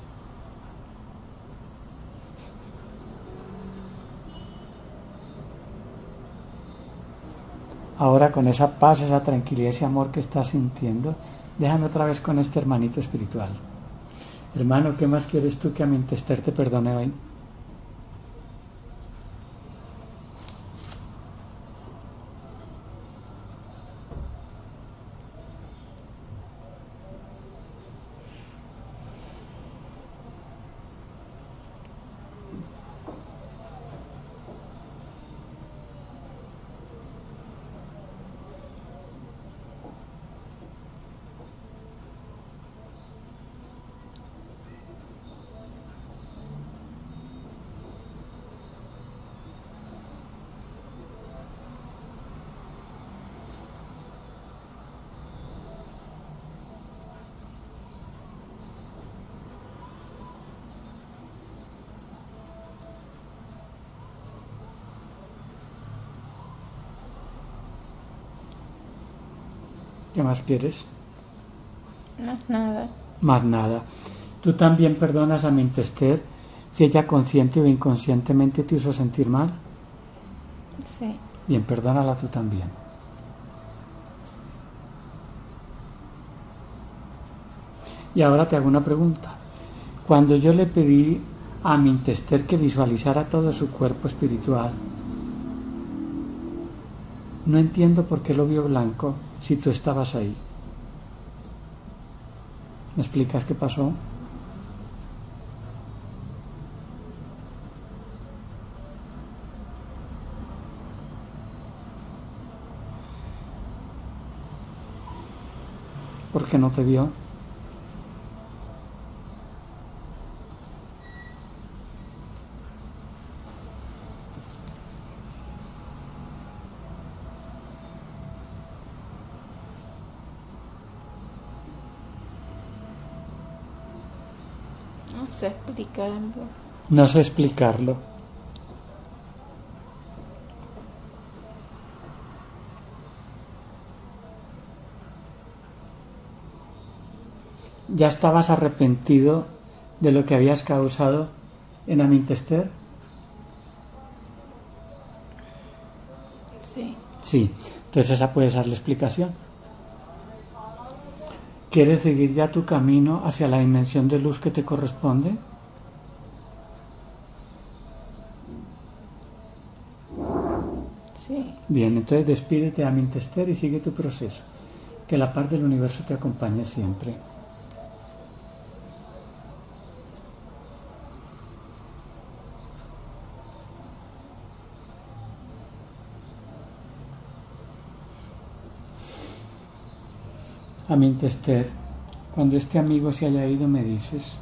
Ahora con esa paz, esa tranquilidad, ese amor que estás sintiendo, déjame otra vez con este hermanito espiritual. Hermano, ¿qué más quieres tú que a mi Esther te perdone hoy? ¿Qué más quieres? No, nada. Más nada. Tú también perdonas a Mintester si ella consciente o inconscientemente te hizo sentir mal. Sí. Bien, perdónala tú también. Y ahora te hago una pregunta. Cuando yo le pedí a Mintester que visualizara todo su cuerpo espiritual, no entiendo por qué lo vio blanco. Si tú estabas ahí, ¿me explicas qué pasó? ¿Por qué no te vio? No sé explicarlo. ¿Ya estabas arrepentido de lo que habías causado en Amintester? Sí. Sí, entonces esa puede ser la explicación. ¿Quieres seguir ya tu camino hacia la dimensión de luz que te corresponde? Sí. Bien, entonces despídete de Amintester y sigue tu proceso. Que la paz del universo te acompañe siempre. Amintester, cuando este amigo se haya ido, me dices.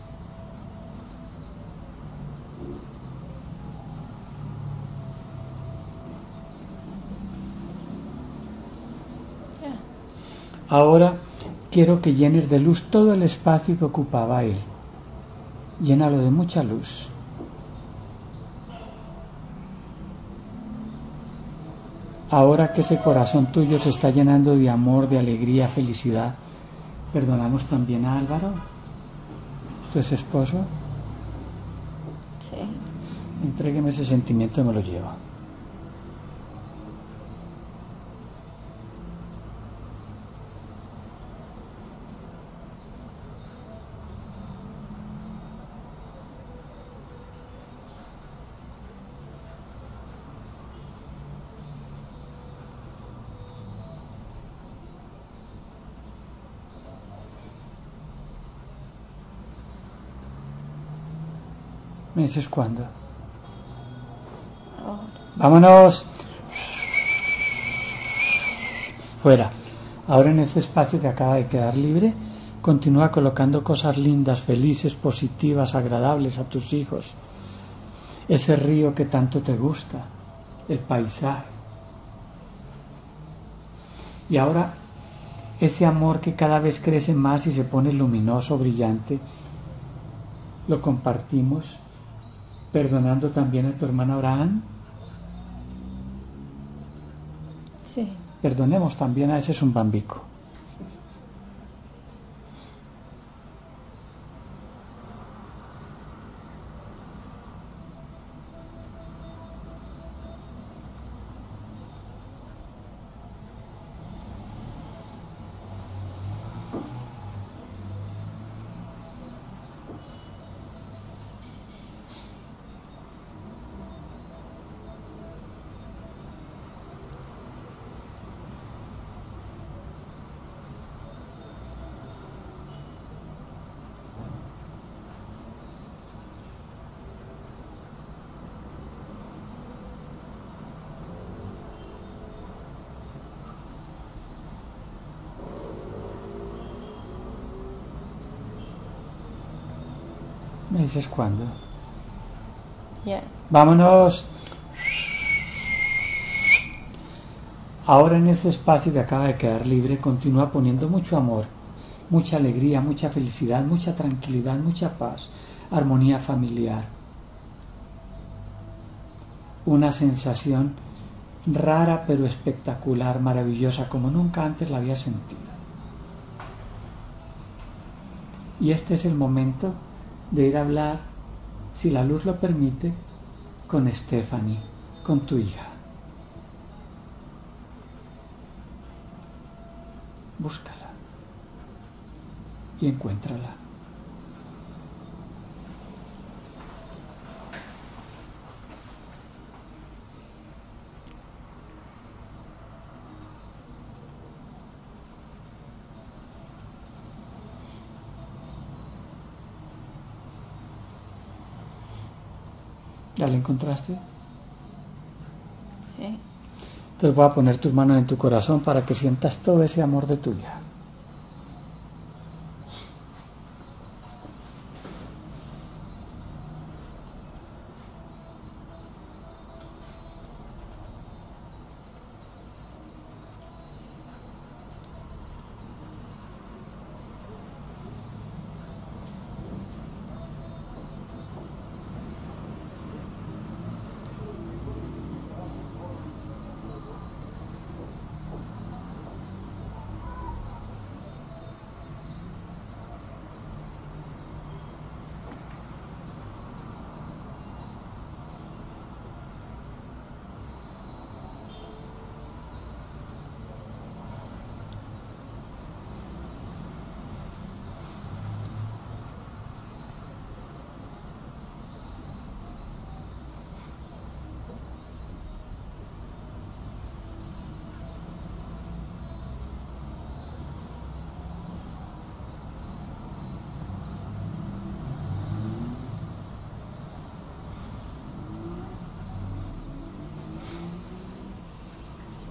Ahora quiero que llenes de luz todo el espacio que ocupaba él. Llénalo de mucha luz. Ahora que ese corazón tuyo se está llenando de amor, de alegría, felicidad, perdonamos también a Álvaro, tu ex esposo. Sí. Entrégueme ese sentimiento y me lo llevo. ¿Me dices cuándo? ¡Vámonos! Fuera. Ahora en este espacio que acaba de quedar libre, continúa colocando cosas lindas, felices, positivas, agradables a tus hijos. Ese río que tanto te gusta, el paisaje. Y ahora, ese amor que cada vez crece más y se pone luminoso, brillante, lo compartimos perdonando también a tu hermana Abraham. Sí. Perdonemos también a ese zumbambico. ¿Me dices cuándo? Yeah. ¡Vámonos! Ahora en ese espacio que acaba de quedar libre, continúa poniendo mucho amor, mucha alegría, mucha felicidad, mucha tranquilidad, mucha paz, armonía familiar. Una sensación rara pero espectacular, maravillosa, como nunca antes la había sentido. Y este es el momento de ir a hablar, si la luz lo permite, con Stephanie, con tu hija. Búscala y encuéntrala. ¿Ya la encontraste? Sí. Entonces voy a poner tus manos en tu corazón para que sientas todo ese amor de tu hija.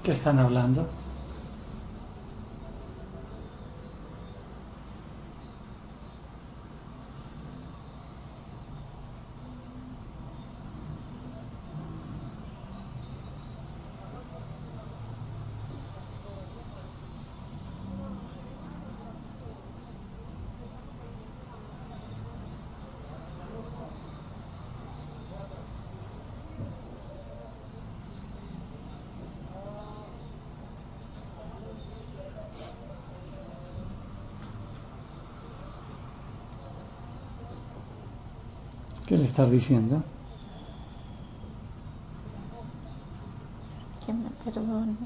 ¿Qué están hablando? ¿Qué le estás diciendo? Que me perdone.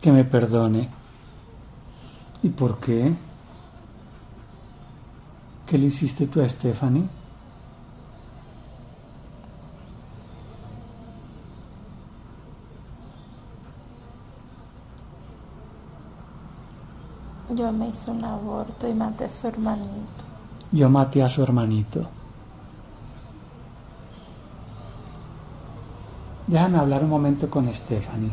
Que me perdone. ¿Y por qué? ¿Qué le hiciste tú a Stephanie? Yo me hice un aborto y maté a su hermanito. Yo maté a su hermanito. Déjame hablar un momento con Stephanie.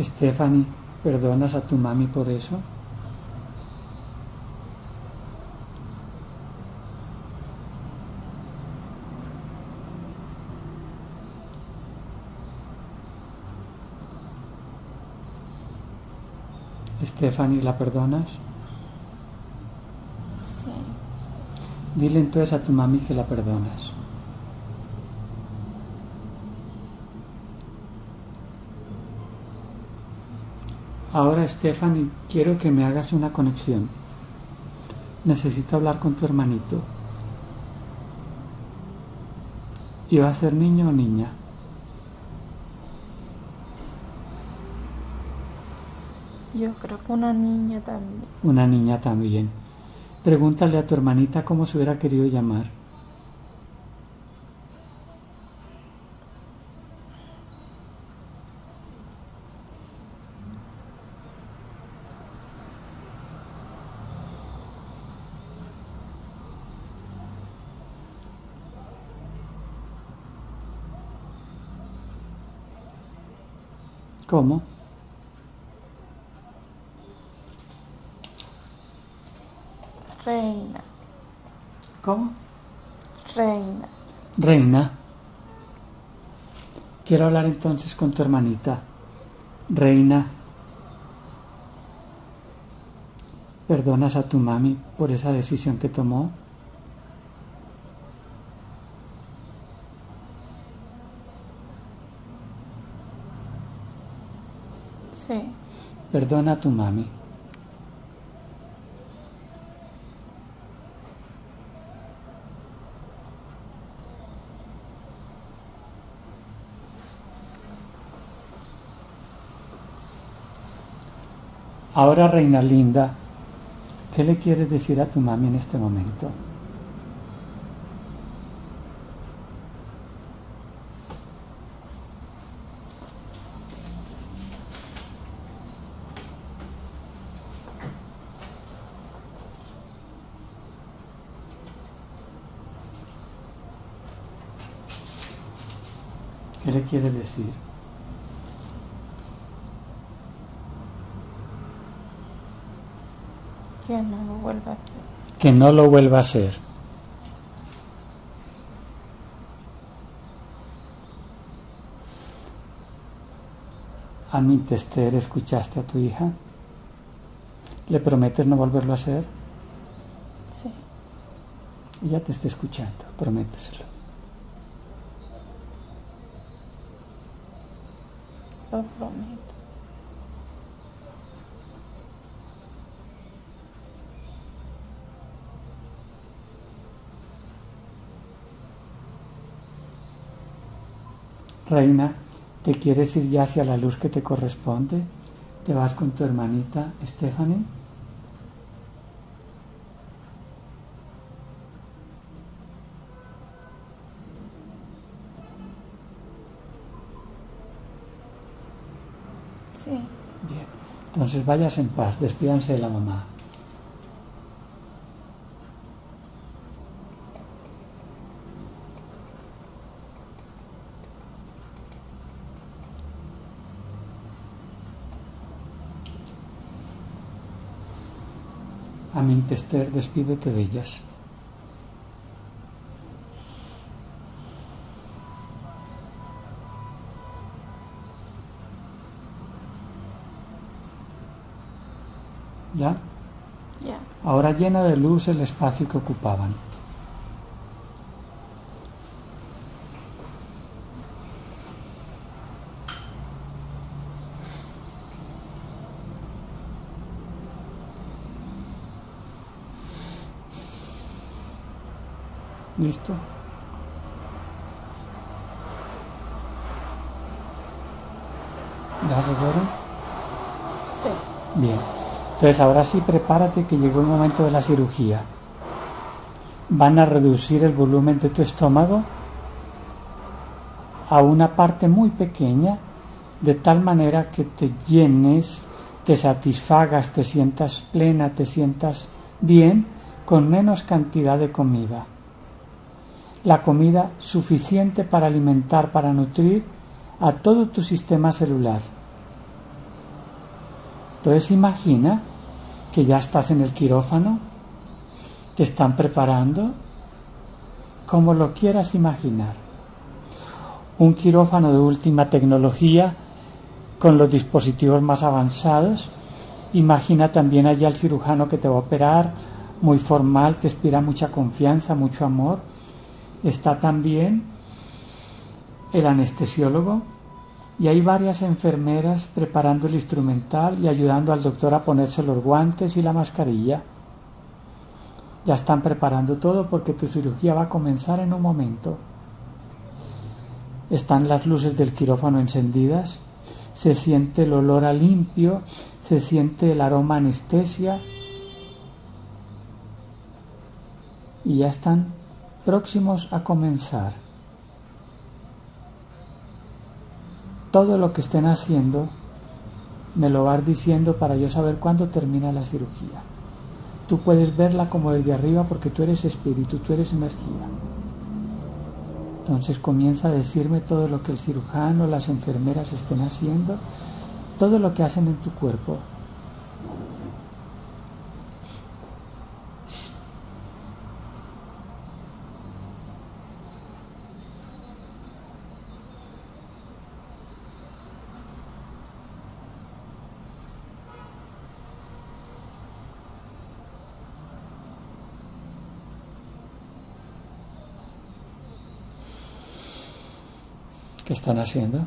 Stephanie, ¿perdonas a tu mami por eso? Stephanie, ¿la perdonas? Sí. Dile entonces a tu mami que la perdonas. Ahora, Stephanie, quiero que me hagas una conexión. Necesito hablar con tu hermanito. ¿Y va a ser niño o niña? Yo creo que una niña también. Una niña también. Pregúntale a tu hermanita cómo se hubiera querido llamar. ¿Cómo? Reina. ¿Cómo? Reina. Reina. Quiero hablar entonces con tu hermanita. Reina, ¿perdonas a tu mami por esa decisión que tomó? Sí. Perdona a tu mami. Ahora, Reina Linda, ¿qué le quieres decir a tu mami en este momento? ¿Qué le quieres decir? Que no lo vuelva a hacer. Que no lo vuelva a hacer. Amin Tester, ¿escuchaste a tu hija? ¿Le prometes no volverlo a hacer? Sí. Ella te está escuchando, prométeselo. Lo prometo. Reina, ¿te quieres ir ya hacia la luz que te corresponde? ¿Te vas con tu hermanita Stephanie? Sí. Bien, entonces vayas en paz, despídanse de la mamá. Amin Tester, despídete de ellas. ¿Ya? Ya. Ahora llena de luz el espacio que ocupaban. ¿Listo? ¿Ya se fueron? Sí. Bien. Entonces ahora sí, prepárate que llegó el momento de la cirugía. Van a reducir el volumen de tu estómago a una parte muy pequeña, de tal manera que te llenes, te satisfagas, te sientas plena, te sientas bien, con menos cantidad de comida. la comida suficiente para alimentar, para nutrir a todo tu sistema celular. Entonces imagina que ya estás en el quirófano, te están preparando, como lo quieras imaginar. Un quirófano de última tecnología, con los dispositivos más avanzados. Imagina también allá al cirujano que te va a operar, muy formal, te inspira mucha confianza, mucho amor. Está también el anestesiólogo y hay varias enfermeras preparando el instrumental y ayudando al doctor a ponerse los guantes y la mascarilla. Ya están preparando todo porque tu cirugía va a comenzar en un momento. Están las luces del quirófano encendidas, se siente el olor a limpio, se siente el aroma a anestesia y ya están próximos a comenzar. Todo lo que estén haciendo me lo vas diciendo para yo saber cuándo termina la cirugía. Tú puedes verla como desde arriba porque tú eres espíritu, tú eres energía. Entonces comienza a decirme todo lo que el cirujano, las enfermeras estén haciendo, todo lo que hacen en tu cuerpo. ¿Qué están haciendo?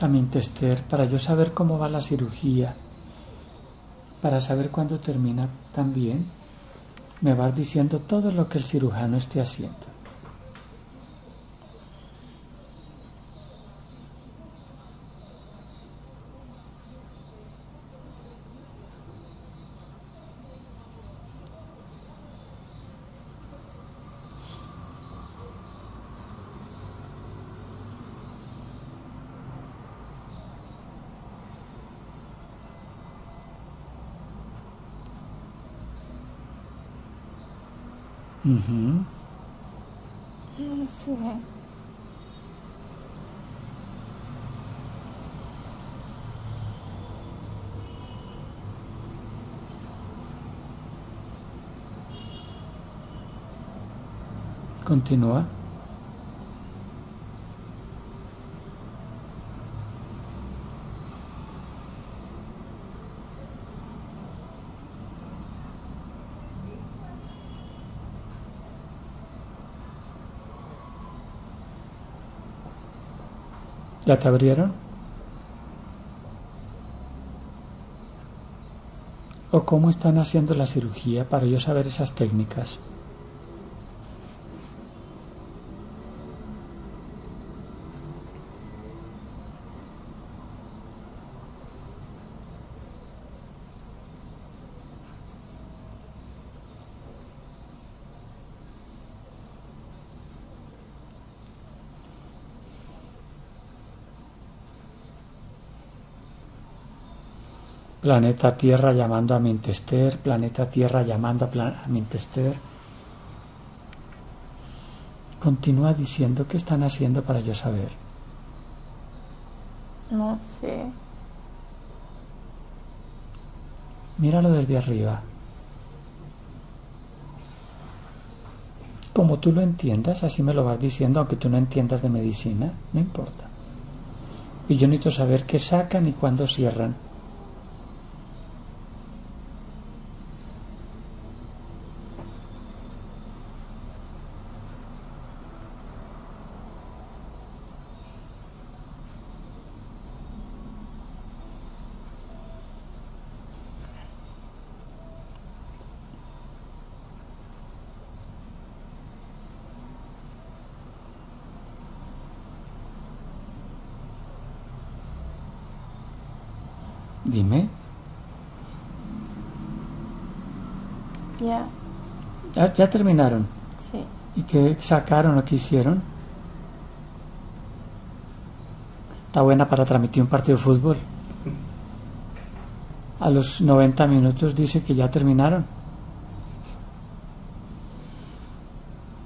A mi tester, para yo saber cómo va la cirugía, para saber cuándo termina también, me vas diciendo todo lo que el cirujano esté haciendo. Sí. Continúa. ¿Ya te abrieron? ¿O cómo están haciendo la cirugía para yo saber esas técnicas? Planeta Tierra llamando a Mintester, Planeta Tierra llamando a Mintester. Continúa diciendo qué están haciendo para yo saber. No sé. Míralo desde arriba. Como tú lo entiendas, así me lo vas diciendo, aunque tú no entiendas de medicina, no importa. Y yo necesito saber qué sacan y cuándo cierran. Dime. Ya. ¿Ya terminaron? Sí. ¿Y qué sacaron o qué hicieron? Está buena para transmitir un partido de fútbol. A los 90 minutos dice que ya terminaron.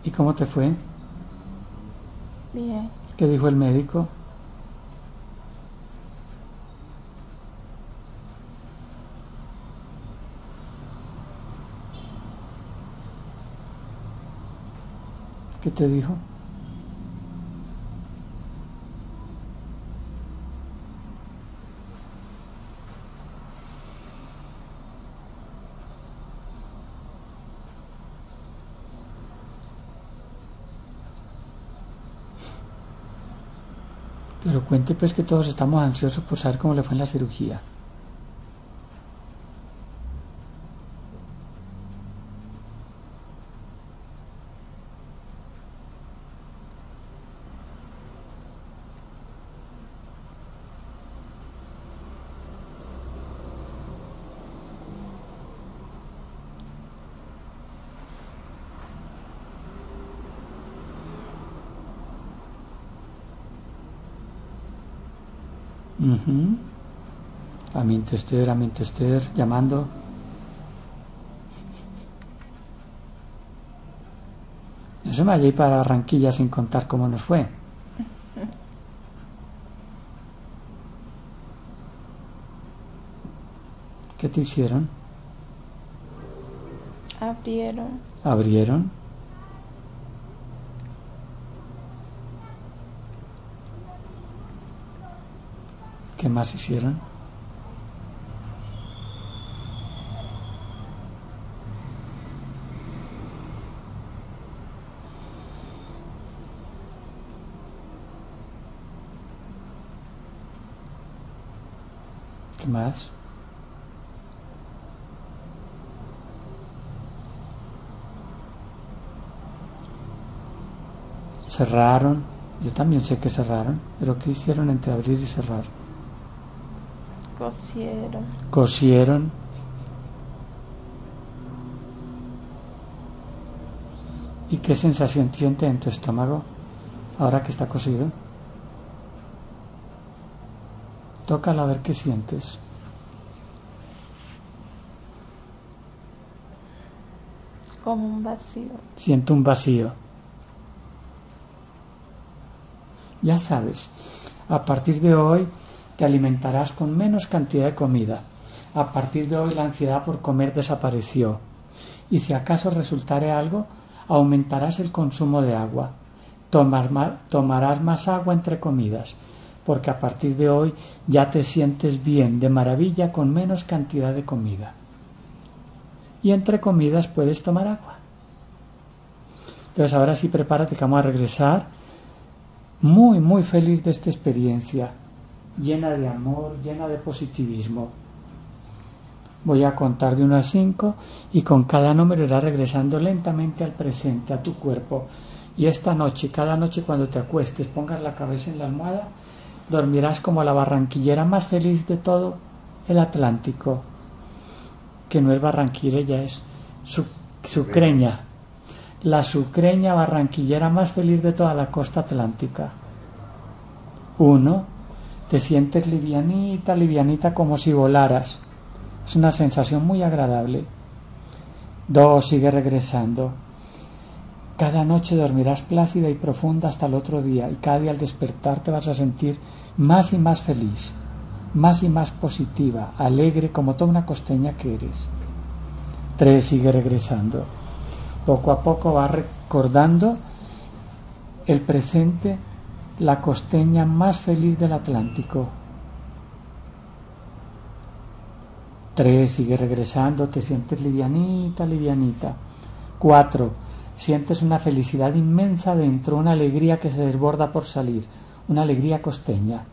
¿Y cómo te fue? Bien. ¿Qué dijo el médico? ¿Qué te dijo? Pero cuente pues, que todos estamos ansiosos por saber cómo le fue en la cirugía. Uh-huh. Amin Tester, llamando. Eso me hallé para Barranquilla sin contar cómo nos fue. ¿Qué te hicieron? Abrieron. ¿Abrieron? ¿Qué más hicieron? ¿Qué más? Cerraron. Yo también sé que cerraron, pero ¿qué hicieron entre abrir y cerrar? Cosieron. Cosieron. ¿Y qué sensación sientes en tu estómago ahora que está cosido? Tócala a ver qué sientes. Como un vacío. Siento un vacío. Ya sabes, a partir de hoy te alimentarás con menos cantidad de comida. A partir de hoy la ansiedad por comer desapareció. Y si acaso resultare algo, aumentarás el consumo de agua. Tomarás más agua entre comidas, porque a partir de hoy ya te sientes bien, de maravilla, con menos cantidad de comida. Y entre comidas puedes tomar agua. Entonces ahora sí prepárate que vamos a regresar muy, muy feliz de esta experiencia. Llena de amor, llena de positivismo. Voy a contar de 1 a 5 y con cada número irás regresando lentamente al presente, a tu cuerpo. Y esta noche, cada noche cuando te acuestes, pongas la cabeza en la almohada, dormirás como la barranquillera más feliz de todo el Atlántico. Que no es barranquillera, ella es sucreña. La sucreña barranquillera más feliz de toda la costa atlántica. 1. Te sientes livianita, livianita, como si volaras. Es una sensación muy agradable. 2, sigue regresando. Cada noche dormirás plácida y profunda hasta el otro día. Y cada día al despertar te vas a sentir más y más feliz. Más y más positiva, alegre, como toda una costeña que eres. 3, sigue regresando. Poco a poco vas recordando el presente, la costeña más feliz del Atlántico. 3, sigue regresando, te sientes livianita, livianita. 4, sientes una felicidad inmensa dentro, una alegría que se desborda por salir, una alegría costeña.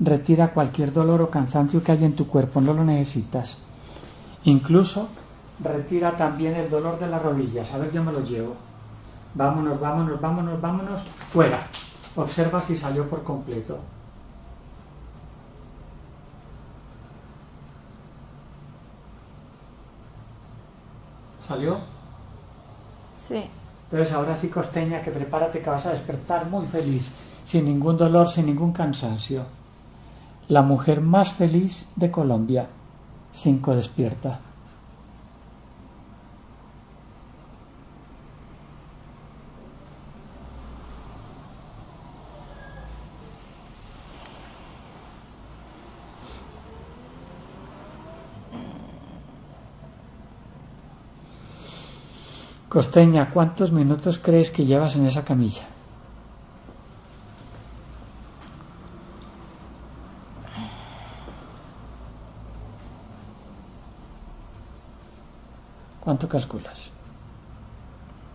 Retira cualquier dolor o cansancio que haya en tu cuerpo, no lo necesitas. Incluso retira también el dolor de las rodillas. A ver, yo me lo llevo. Vámonos, vámonos, vámonos, vámonos, fuera. Observa si salió por completo. ¿Salió? Sí. Entonces ahora sí, Costeña, que prepárate que vas a despertar muy feliz, sin ningún dolor, sin ningún cansancio. La mujer más feliz de Colombia. 5 despierta. Costeña, ¿cuántos minutos crees que llevas en esa camilla? ¿Cuánto calculas?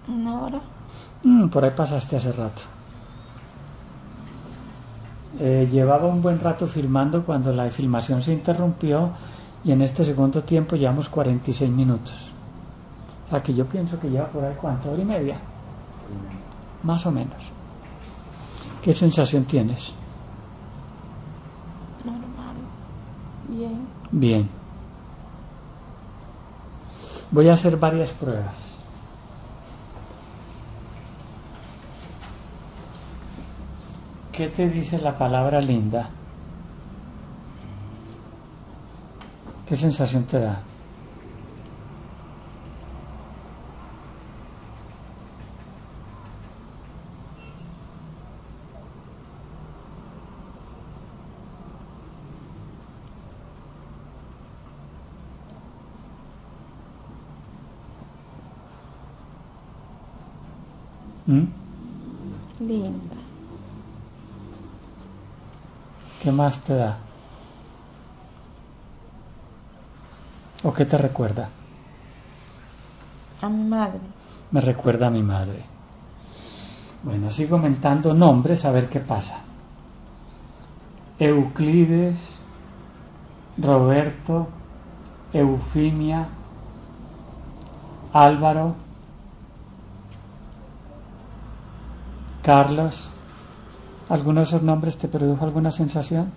Una hora. Por ahí pasaste hace rato. Llevaba un buen rato filmando cuando la filmación se interrumpió y en este segundo tiempo llevamos 46 minutos. O sea que yo pienso que lleva por ahí, ¿cuánto? ¿Hora y media? Más o menos. ¿Qué sensación tienes? Normal. Bien. Bien. Voy a hacer varias pruebas. ¿Qué te dice la palabra linda? ¿Qué sensación te da? Linda. ¿Qué más te da? ¿O qué te recuerda? A mi madre. Me recuerda a mi madre. Bueno, sigo comentando nombres a ver qué pasa. Euclides, Roberto, Eufimia, Álvaro, Carlos. ¿Alguno de esos nombres te produjo alguna sensación?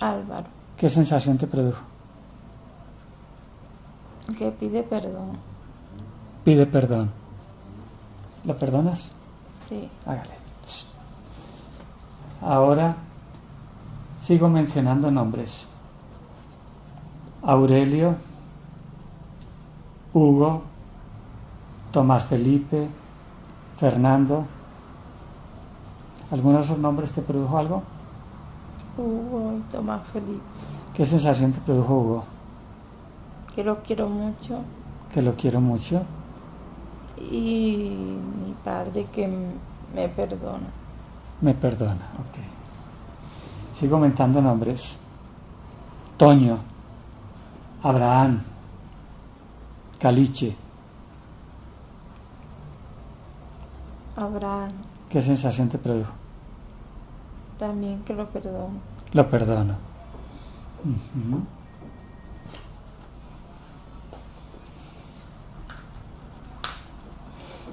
Álvaro. ¿Qué sensación te produjo? Que pide perdón. Pide perdón. ¿Lo perdonas? Sí. Hágale. Ahora sigo mencionando nombres. Aurelio, Hugo, Tomás Felipe, Fernando. ¿Alguno de esos nombres te produjo algo? Hugo y Tomás Felipe. ¿Qué sensación te produjo Hugo? Que lo quiero mucho. Que lo quiero mucho. Y mi padre que me perdona. Me perdona, ok. Sigo comentando nombres. Toño, Abraham, Caliche. Abraham. ¿Qué sensación te produjo? También que lo perdono. Lo perdono.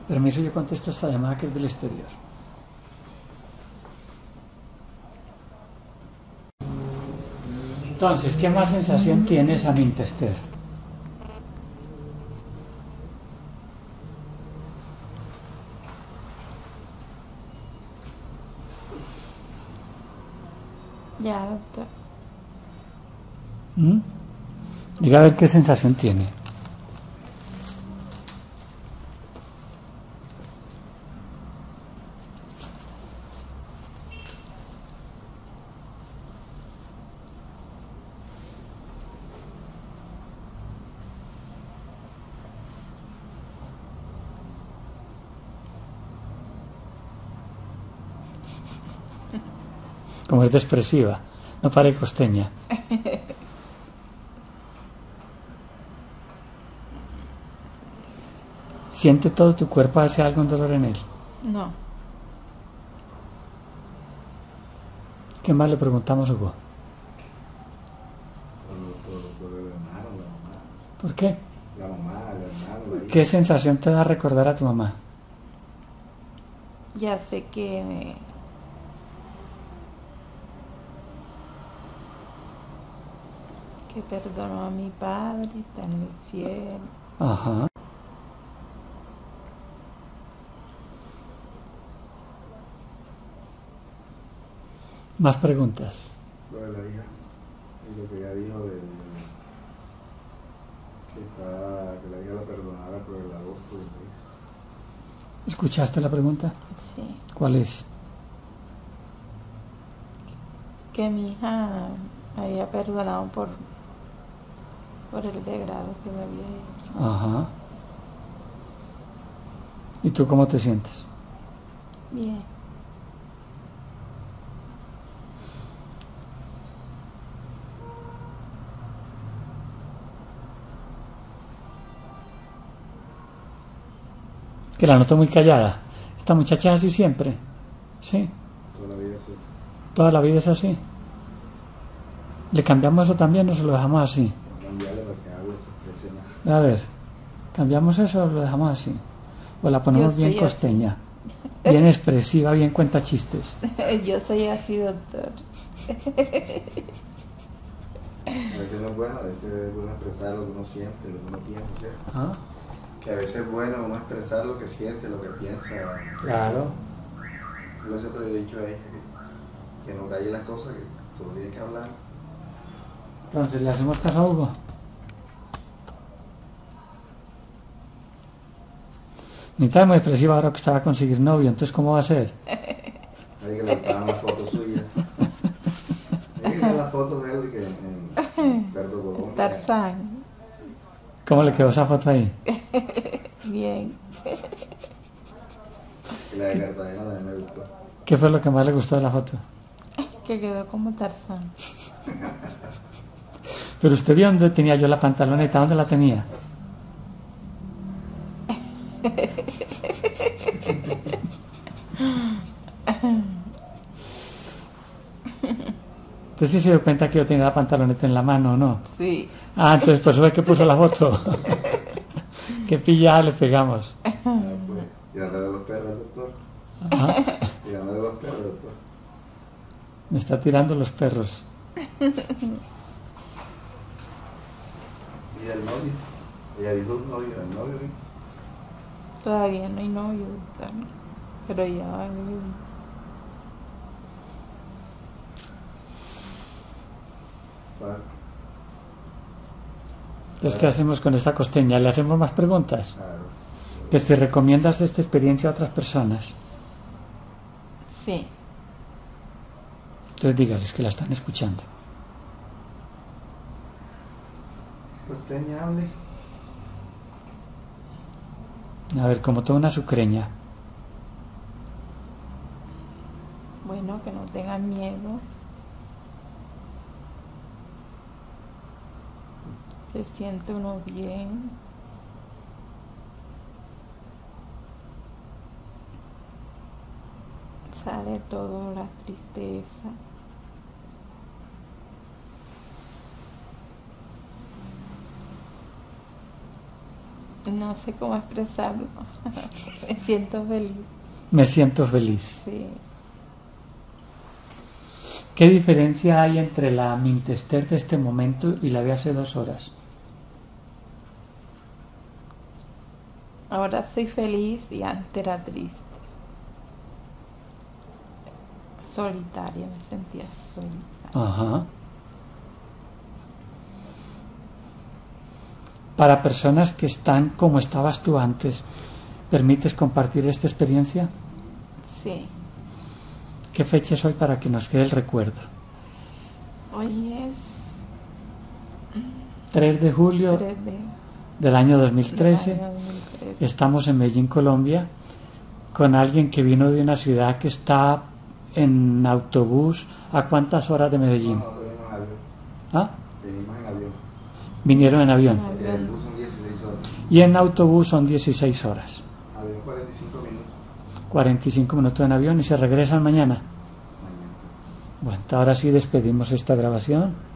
Permiso, yo contesto esta llamada que es del exterior. Entonces, ¿qué más sensación tienes a mi tester? Ya, doctor. Diga a ver qué sensación tiene. Como es de expresiva, no pare, Costeña. ¿Siente todo tu cuerpo, a ver si hay algún dolor en él? No. ¿Qué más le preguntamos, Hugo? Por el hermano, la mamá. ¿Por qué? La mamá, el hermano, la... ¿Qué sensación te da recordar a tu mamá? Ya sé que... que perdonó a mi Padre, está en el cielo. Ajá. ¿Más preguntas? Lo de la hija, lo que ella dijo de que la hija la perdonara por el aborto. ¿Escuchaste la pregunta? Sí. ¿Cuál es? Que mi hija había perdonado por el degrado que me había hecho. Ajá. ¿Y tú cómo te sientes? Bien. Que la noto muy callada. Esta muchacha es así siempre. ¿Sí? Toda la vida es así. Toda la vida es así. ¿Le cambiamos eso también o se lo dejamos así? Cambiarle porque habla y se expresiona. A ver, ¿cambiamos eso o lo dejamos así? O la ponemos bien costeña, así, bien expresiva, bien cuenta chistes. Yo soy así, doctor. A veces no es bueno, a veces es bueno expresar lo que uno siente, lo que uno piensa, ¿cierto? ¿Ah? Que a veces es bueno uno expresar lo que siente, lo que piensa. Claro. Yo siempre he dicho a ella que no calle las cosas, que todo tiene que hablar. Entonces, ¿le hacemos caso a Hugo? Ni tan muy expresiva ahora que estaba a conseguir novio, entonces ¿cómo va a ser? Hay que levantar una foto suya. Hay que ver la foto de él que en Puerto Colón. Tarzán. ¿Cómo le quedó esa foto ahí? Bien. La de Cartagena también me gustó. ¿Qué fue lo que más le gustó de la foto? Que quedó como Tarzán. Pero usted vio dónde tenía yo la pantaloneta, ¿dónde la tenía? ¿Usted sí se dio cuenta que yo tenía la pantaloneta en la mano o no? Sí. Ah, entonces por eso es que puso la foto. Qué pillada le pegamos. Ah, pues, tirando de los perros, doctor. Ajá. Tirando de los perros, doctor. Me está tirando los perros. ¿Y el novio? Ella dijo un novio, ¿el novio? Todavía no hay novio, doctor. Pero ya va a venir. Entonces, ¿qué hacemos con esta costeña? ¿Le hacemos más preguntas? ¿Que te recomiendas esta experiencia a otras personas? Sí. Entonces dígales que la están escuchando. Costeña, hable. A ver, como toda una sucreña. Bueno, que no tengan miedo. Se siente uno bien. Sale toda la tristeza. No sé cómo expresarlo. Me siento feliz. Me siento feliz. Sí. ¿Qué diferencia hay entre la Mintester de este momento y la de hace 2 horas? Ahora soy feliz y antes era triste. Solitaria, me sentía solitaria. Ajá. Para personas que están como estabas tú antes, ¿permites compartir esta experiencia? Sí. ¿Qué fecha es hoy para que nos quede el recuerdo? Hoy es... 3 de julio 3 de... del año 2013. Del año 2013. Estamos en Medellín, Colombia, con alguien que vino de una ciudad que está en autobús. ¿A cuántas horas de Medellín? No, venimos en avión. ¿Ah? Venimos en avión. Vinieron en avión. En el bus son 16 horas. Y en autobús son 16 horas. Avión 45 minutos. 45 minutos en avión y se regresan mañana. Bueno, ahora sí despedimos esta grabación.